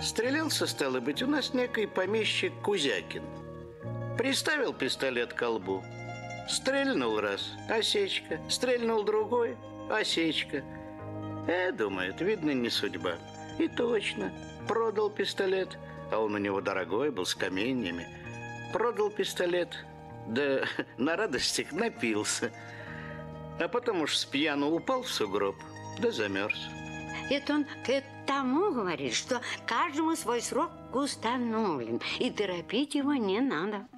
Стрелялся, стало быть, у нас некий помещик Кузякин. Приставил пистолет к лбу. Стрельнул раз, осечка. Стрельнул другой, осечка. Э, думает, видно, не судьба. И точно. Продал пистолет. А он у него дорогой был, с каменьями. Продал пистолет. Да на радостях напился. А потом уж с пьяну упал в сугроб. Да замерз. Это он к тому говорит, что каждому свой срок установлен. И торопить его не надо.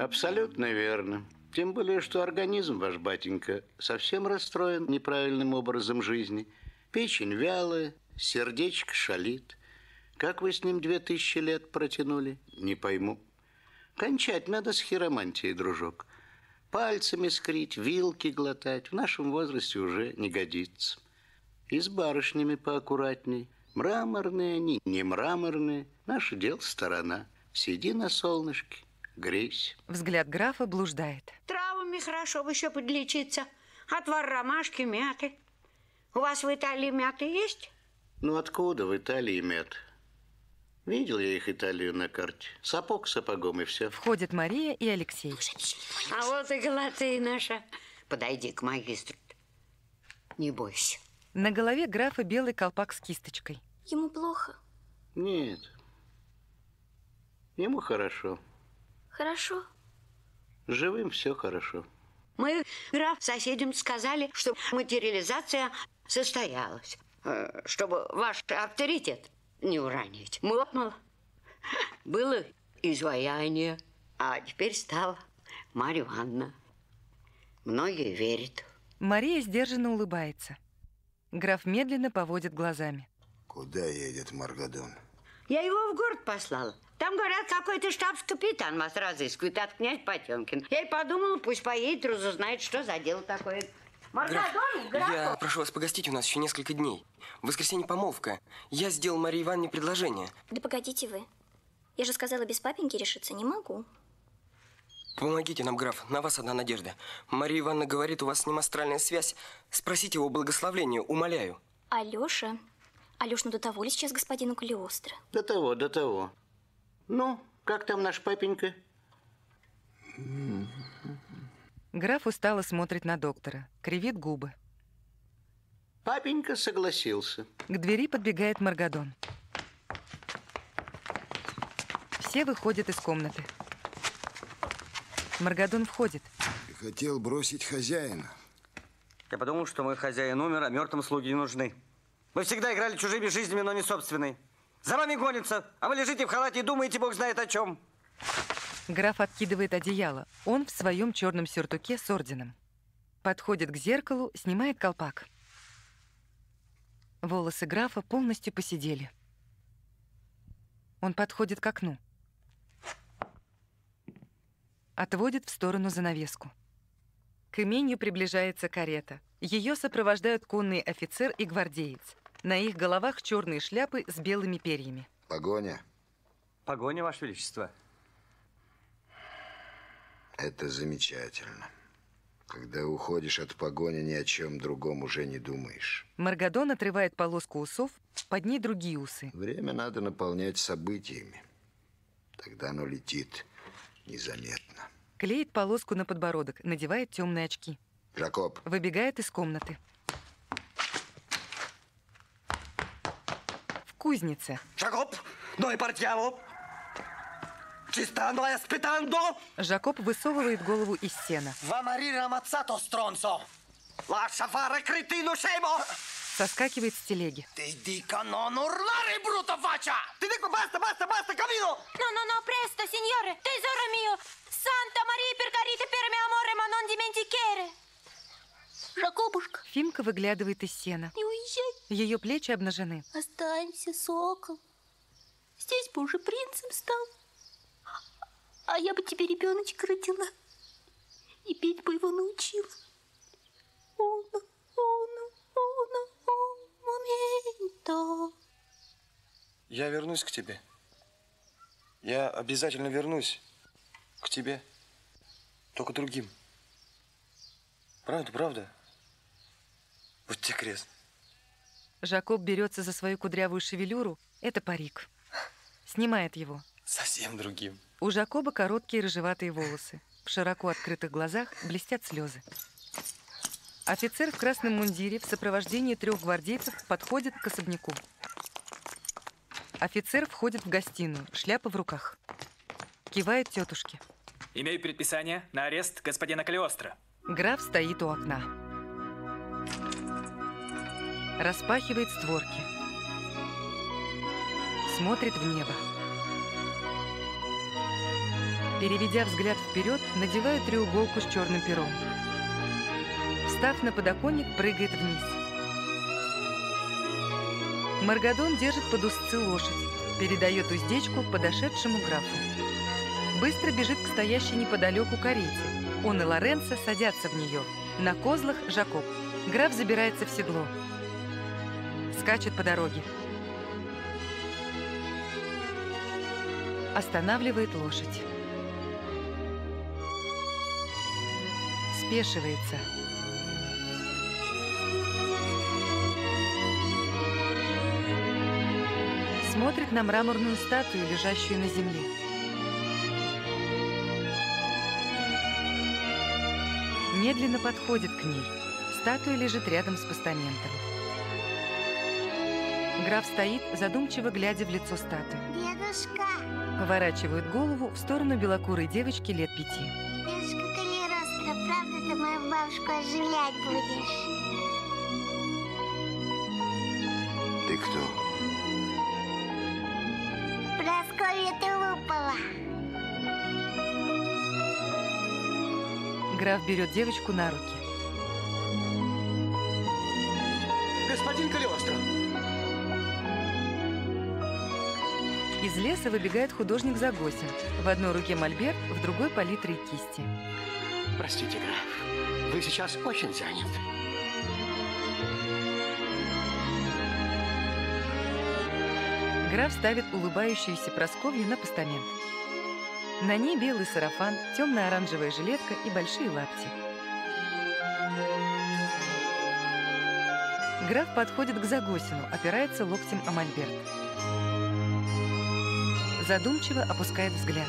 Абсолютно верно. Тем более, что организм ваш, батенька, совсем расстроен неправильным образом жизни. Печень вялая, сердечко шалит. Как вы с ним две тысячи лет протянули, не пойму. Кончать надо с хиромантией, дружок. Пальцами скрить, вилки глотать в нашем возрасте уже не годится. И с барышнями поаккуратней. Мраморные они, не мраморные. Наше дело сторона. Сиди на солнышке. Грейсь. Взгляд графа блуждает. Травами хорошо бы еще подлечиться. Отвар ромашки, мяты. У вас в Италии мяты есть? Ну откуда в Италии мят? Видел я их Италию на карте. Сапог сапогом и все. Входят Мария и Алексей. А вот и Галатея наша. Подойди к магистру. Не бойся. На голове графа белый колпак с кисточкой. Ему плохо? Нет. Ему хорошо. Хорошо. Живым все хорошо. Мы, граф, соседям сказали, что материализация состоялась, чтобы ваш авторитет не уронить. Млопнуло. Было изваяние, а теперь стала Мария Ивановна. Многие верят. Мария сдержанно улыбается. Граф медленно поводит глазами. Куда едет Маргадон? Я его в город послала. Там, говорят, какой-то штабс-капитан вас разыскивает, от князь Потемкин. Я и подумала, пусть поедет, разузнает, что за дело такое. Маргадон, граф, я прошу вас погостить у нас еще несколько дней. В воскресенье помолвка. Я сделал Марии Ивановне предложение. Да погодите вы. Я же сказала, без папеньки решиться не могу. Помогите нам, граф, на вас одна надежда. Мария Ивановна говорит, у вас с ним астральная связь. Спросите его благословения, умоляю. Алёша... Алёш, ну до того ли сейчас господину Калиостро? До того, до того. Ну, как там наш папенька? Граф устало смотрит на доктора, кривит губы. Папенька согласился. К двери подбегает Маргадон. Все выходят из комнаты. Маргадон входит. Ты хотел бросить хозяина. Я подумал, что мой хозяин умер, а мертвым слуги не нужны. Вы всегда играли чужими жизнями, но не собственной. За вами гонятся, а вы лежите в халате и думаете, бог знает о чем. Граф откидывает одеяло. Он в своем черном сюртуке с орденом. Подходит к зеркалу, снимает колпак. Волосы графа полностью поседели. Он подходит к окну. Отводит в сторону занавеску. К имению приближается карета. Ее сопровождают конный офицер и гвардеец. На их головах черные шляпы с белыми перьями. Погоня. Погоня, Ваше Величество. Это замечательно. Когда уходишь от погони, ни о чем другом уже не думаешь. Маргадон отрывает полоску усов, под ней другие усы. Время надо наполнять событиями. Тогда оно летит незаметно. Клеит полоску на подбородок, надевает темные очки. Жакоб. Выбегает из комнаты. Кузница. Жакоб, ной партьяву! Чисто ной аспитандо! Жакоб высовывает голову из сена. Соскакивает с телеги. Баста, баста, баста, камину! Ну, ну, ну, престо, сеньоры, тезоро мио! Санта Мария перкарита перми аморе манон дементикере! Жакобушка. Фимка выглядывает из сена. Не уезжай. Ее плечи обнажены. Останься, сокол. Здесь бы уже принцем стал. А я бы тебе ребеночка родила. и петь бы его научил. Уно, уно, уно, ун моменто. Я вернусь к тебе. Я обязательно вернусь к тебе, только другим. Правда, правда? Вот тебе крест. Жакоб берется за свою кудрявую шевелюру. Это парик. Снимает его. Совсем другим. У Жакоба короткие рыжеватые волосы. В широко открытых глазах блестят слезы. Офицер в красном мундире в сопровождении трех гвардейцев подходит к особняку. Офицер входит в гостиную, шляпа в руках. Кивает тетушке. Имею предписание на арест господина Калиостро. Граф стоит у окна. Распахивает створки. Смотрит в небо. Переведя взгляд вперед, надевает треуголку с черным пером. Встав на подоконник, прыгает вниз. Маргадон держит под узцы лошадь, передает уздечку подошедшему графу. Быстро бежит к стоящей неподалеку карете. Он и Лоренцо садятся в нее. На козлах Жакоб. Граф забирается в седло. Скачет по дороге. Останавливает лошадь. Спешивается. Смотрит на мраморную статую, лежащую на земле. Медленно подходит к ней. Статуя лежит рядом с постаментом. Граф стоит, задумчиво глядя в лицо статуи. Дедушка! Поворачивает голову в сторону белокурой девочки лет пяти. Дедушка Калиостро, правда ты мою бабушку оживлять будешь? Ты кто? Прасковья Тулупова. Граф берет девочку на руки. Господин Калиостро! Из леса выбегает художник Загосин. В одной руке мольберт, в другой палитры и кисти. Простите, граф, вы сейчас очень заняты. Граф ставит улыбающуюся Прасковью на постамент. На ней белый сарафан, темно-оранжевая жилетка и большие лапти. Граф подходит к Загосину, опирается локтем о мольберт. Задумчиво опускает взгляд.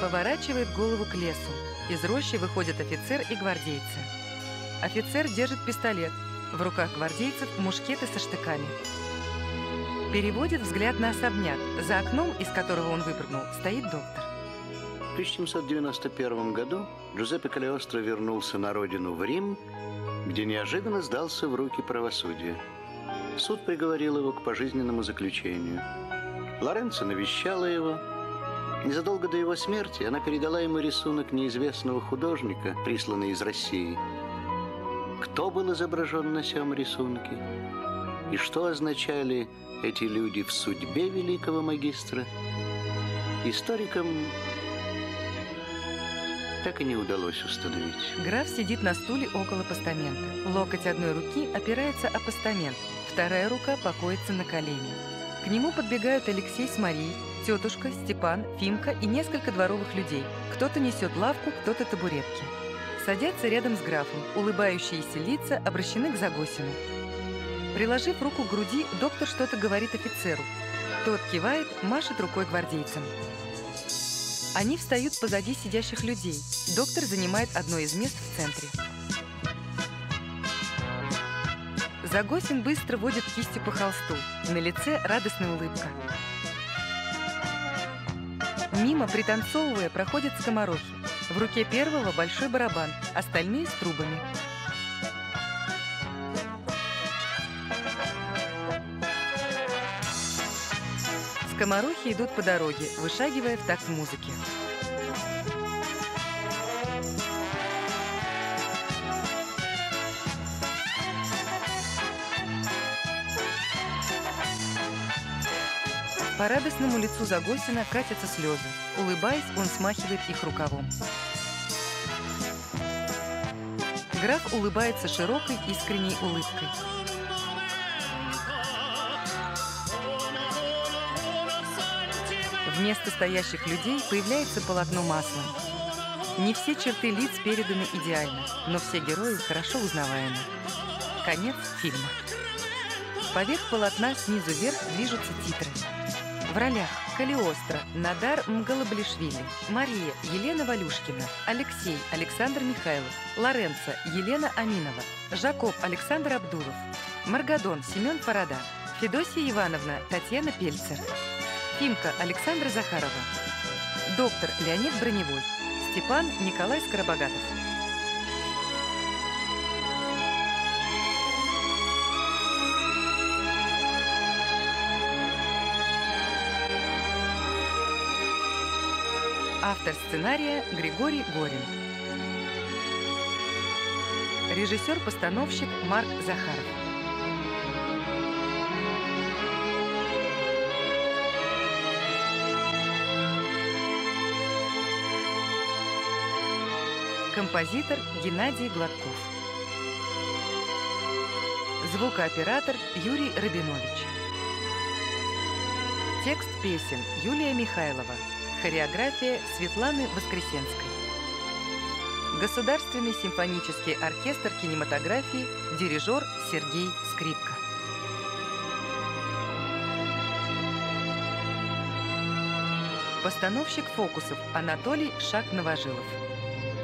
Поворачивает голову к лесу. Из рощи выходят офицер и гвардейцы. Офицер держит пистолет. В руках гвардейцев мушкеты со штыками. Переводит взгляд на особняк. За окном, из которого он выпрыгнул, стоит доктор. В тысяча семьсот девяносто первом году Джузеппе Калиостро вернулся на родину в Рим, где неожиданно сдался в руки правосудия. Суд приговорил его к пожизненному заключению. Лоренцо навещала его. Незадолго до его смерти она передала ему рисунок неизвестного художника, присланный из России. Кто был изображен на сём рисунке? И что означали эти люди в судьбе великого магистра? Историкам так и не удалось установить. Граф сидит на стуле около постамента. Локоть одной руки опирается о постамент, вторая рука покоится на колене. К нему подбегают Алексей с Марией, тетушка, Степан, Фимка и несколько дворовых людей. Кто-то несет лавку, кто-то табуретки. Садятся рядом с графом, улыбающиеся лица обращены к Загосину. Приложив руку к груди, доктор что-то говорит офицеру. Тот кивает, машет рукой гвардейцам. Они встают позади сидящих людей. Доктор занимает одно из мест в центре. Загосин быстро водит кистью по холсту. На лице радостная улыбка. Мимо, пританцовывая, проходят скоморохи. В руке первого большой барабан, остальные с трубами. Скоморохи идут по дороге, вышагивая в такт музыки. По радостному лицу Загосина катятся слезы. Улыбаясь, он смахивает их рукавом. Граф улыбается широкой, искренней улыбкой. Вместо стоящих людей появляется полотно маслом. Не все черты лиц переданы идеально, но все герои хорошо узнаваемы. Конец фильма. Поверх полотна снизу вверх движутся титры. В ролях: Калиостро, Нодар Мгалаблишвили, Мария, Елена Валюшкина, Алексей, Александр Михайлов, Лоренца, Елена Аминова, Жакоб, Александр Абдулов, Маргадон, Семен Фарада, Федосия Ивановна, Татьяна Пельцер, Фимка, Александра Захарова, доктор Леонид Броневой, Степан, Николай Скоробогатов. Автор сценария Григорий Горин. Режиссер-постановщик Марк Захаров. Композитор Геннадий Гладков. Звукооператор Юрий Рабинович. Текст песен Юлия Михайлова. Хореография Светланы Воскресенской. Государственный симфонический оркестр кинематографии, дирижер Сергей Скрипка. Постановщик фокусов Анатолий Шак-Новожилов.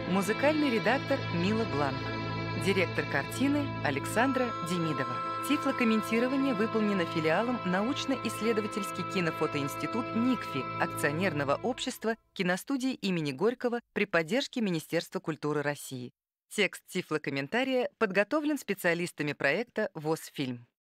Музыкальный редактор Мила Бланк. Директор картины Александра Демидова. Тифлокомментирование выполнено филиалом научно-исследовательский кинофотоинститут НИКФИ акционерного общества киностудии имени Горького при поддержке Министерства культуры России. Текст тифлокомментария подготовлен специалистами проекта «Мосфильм».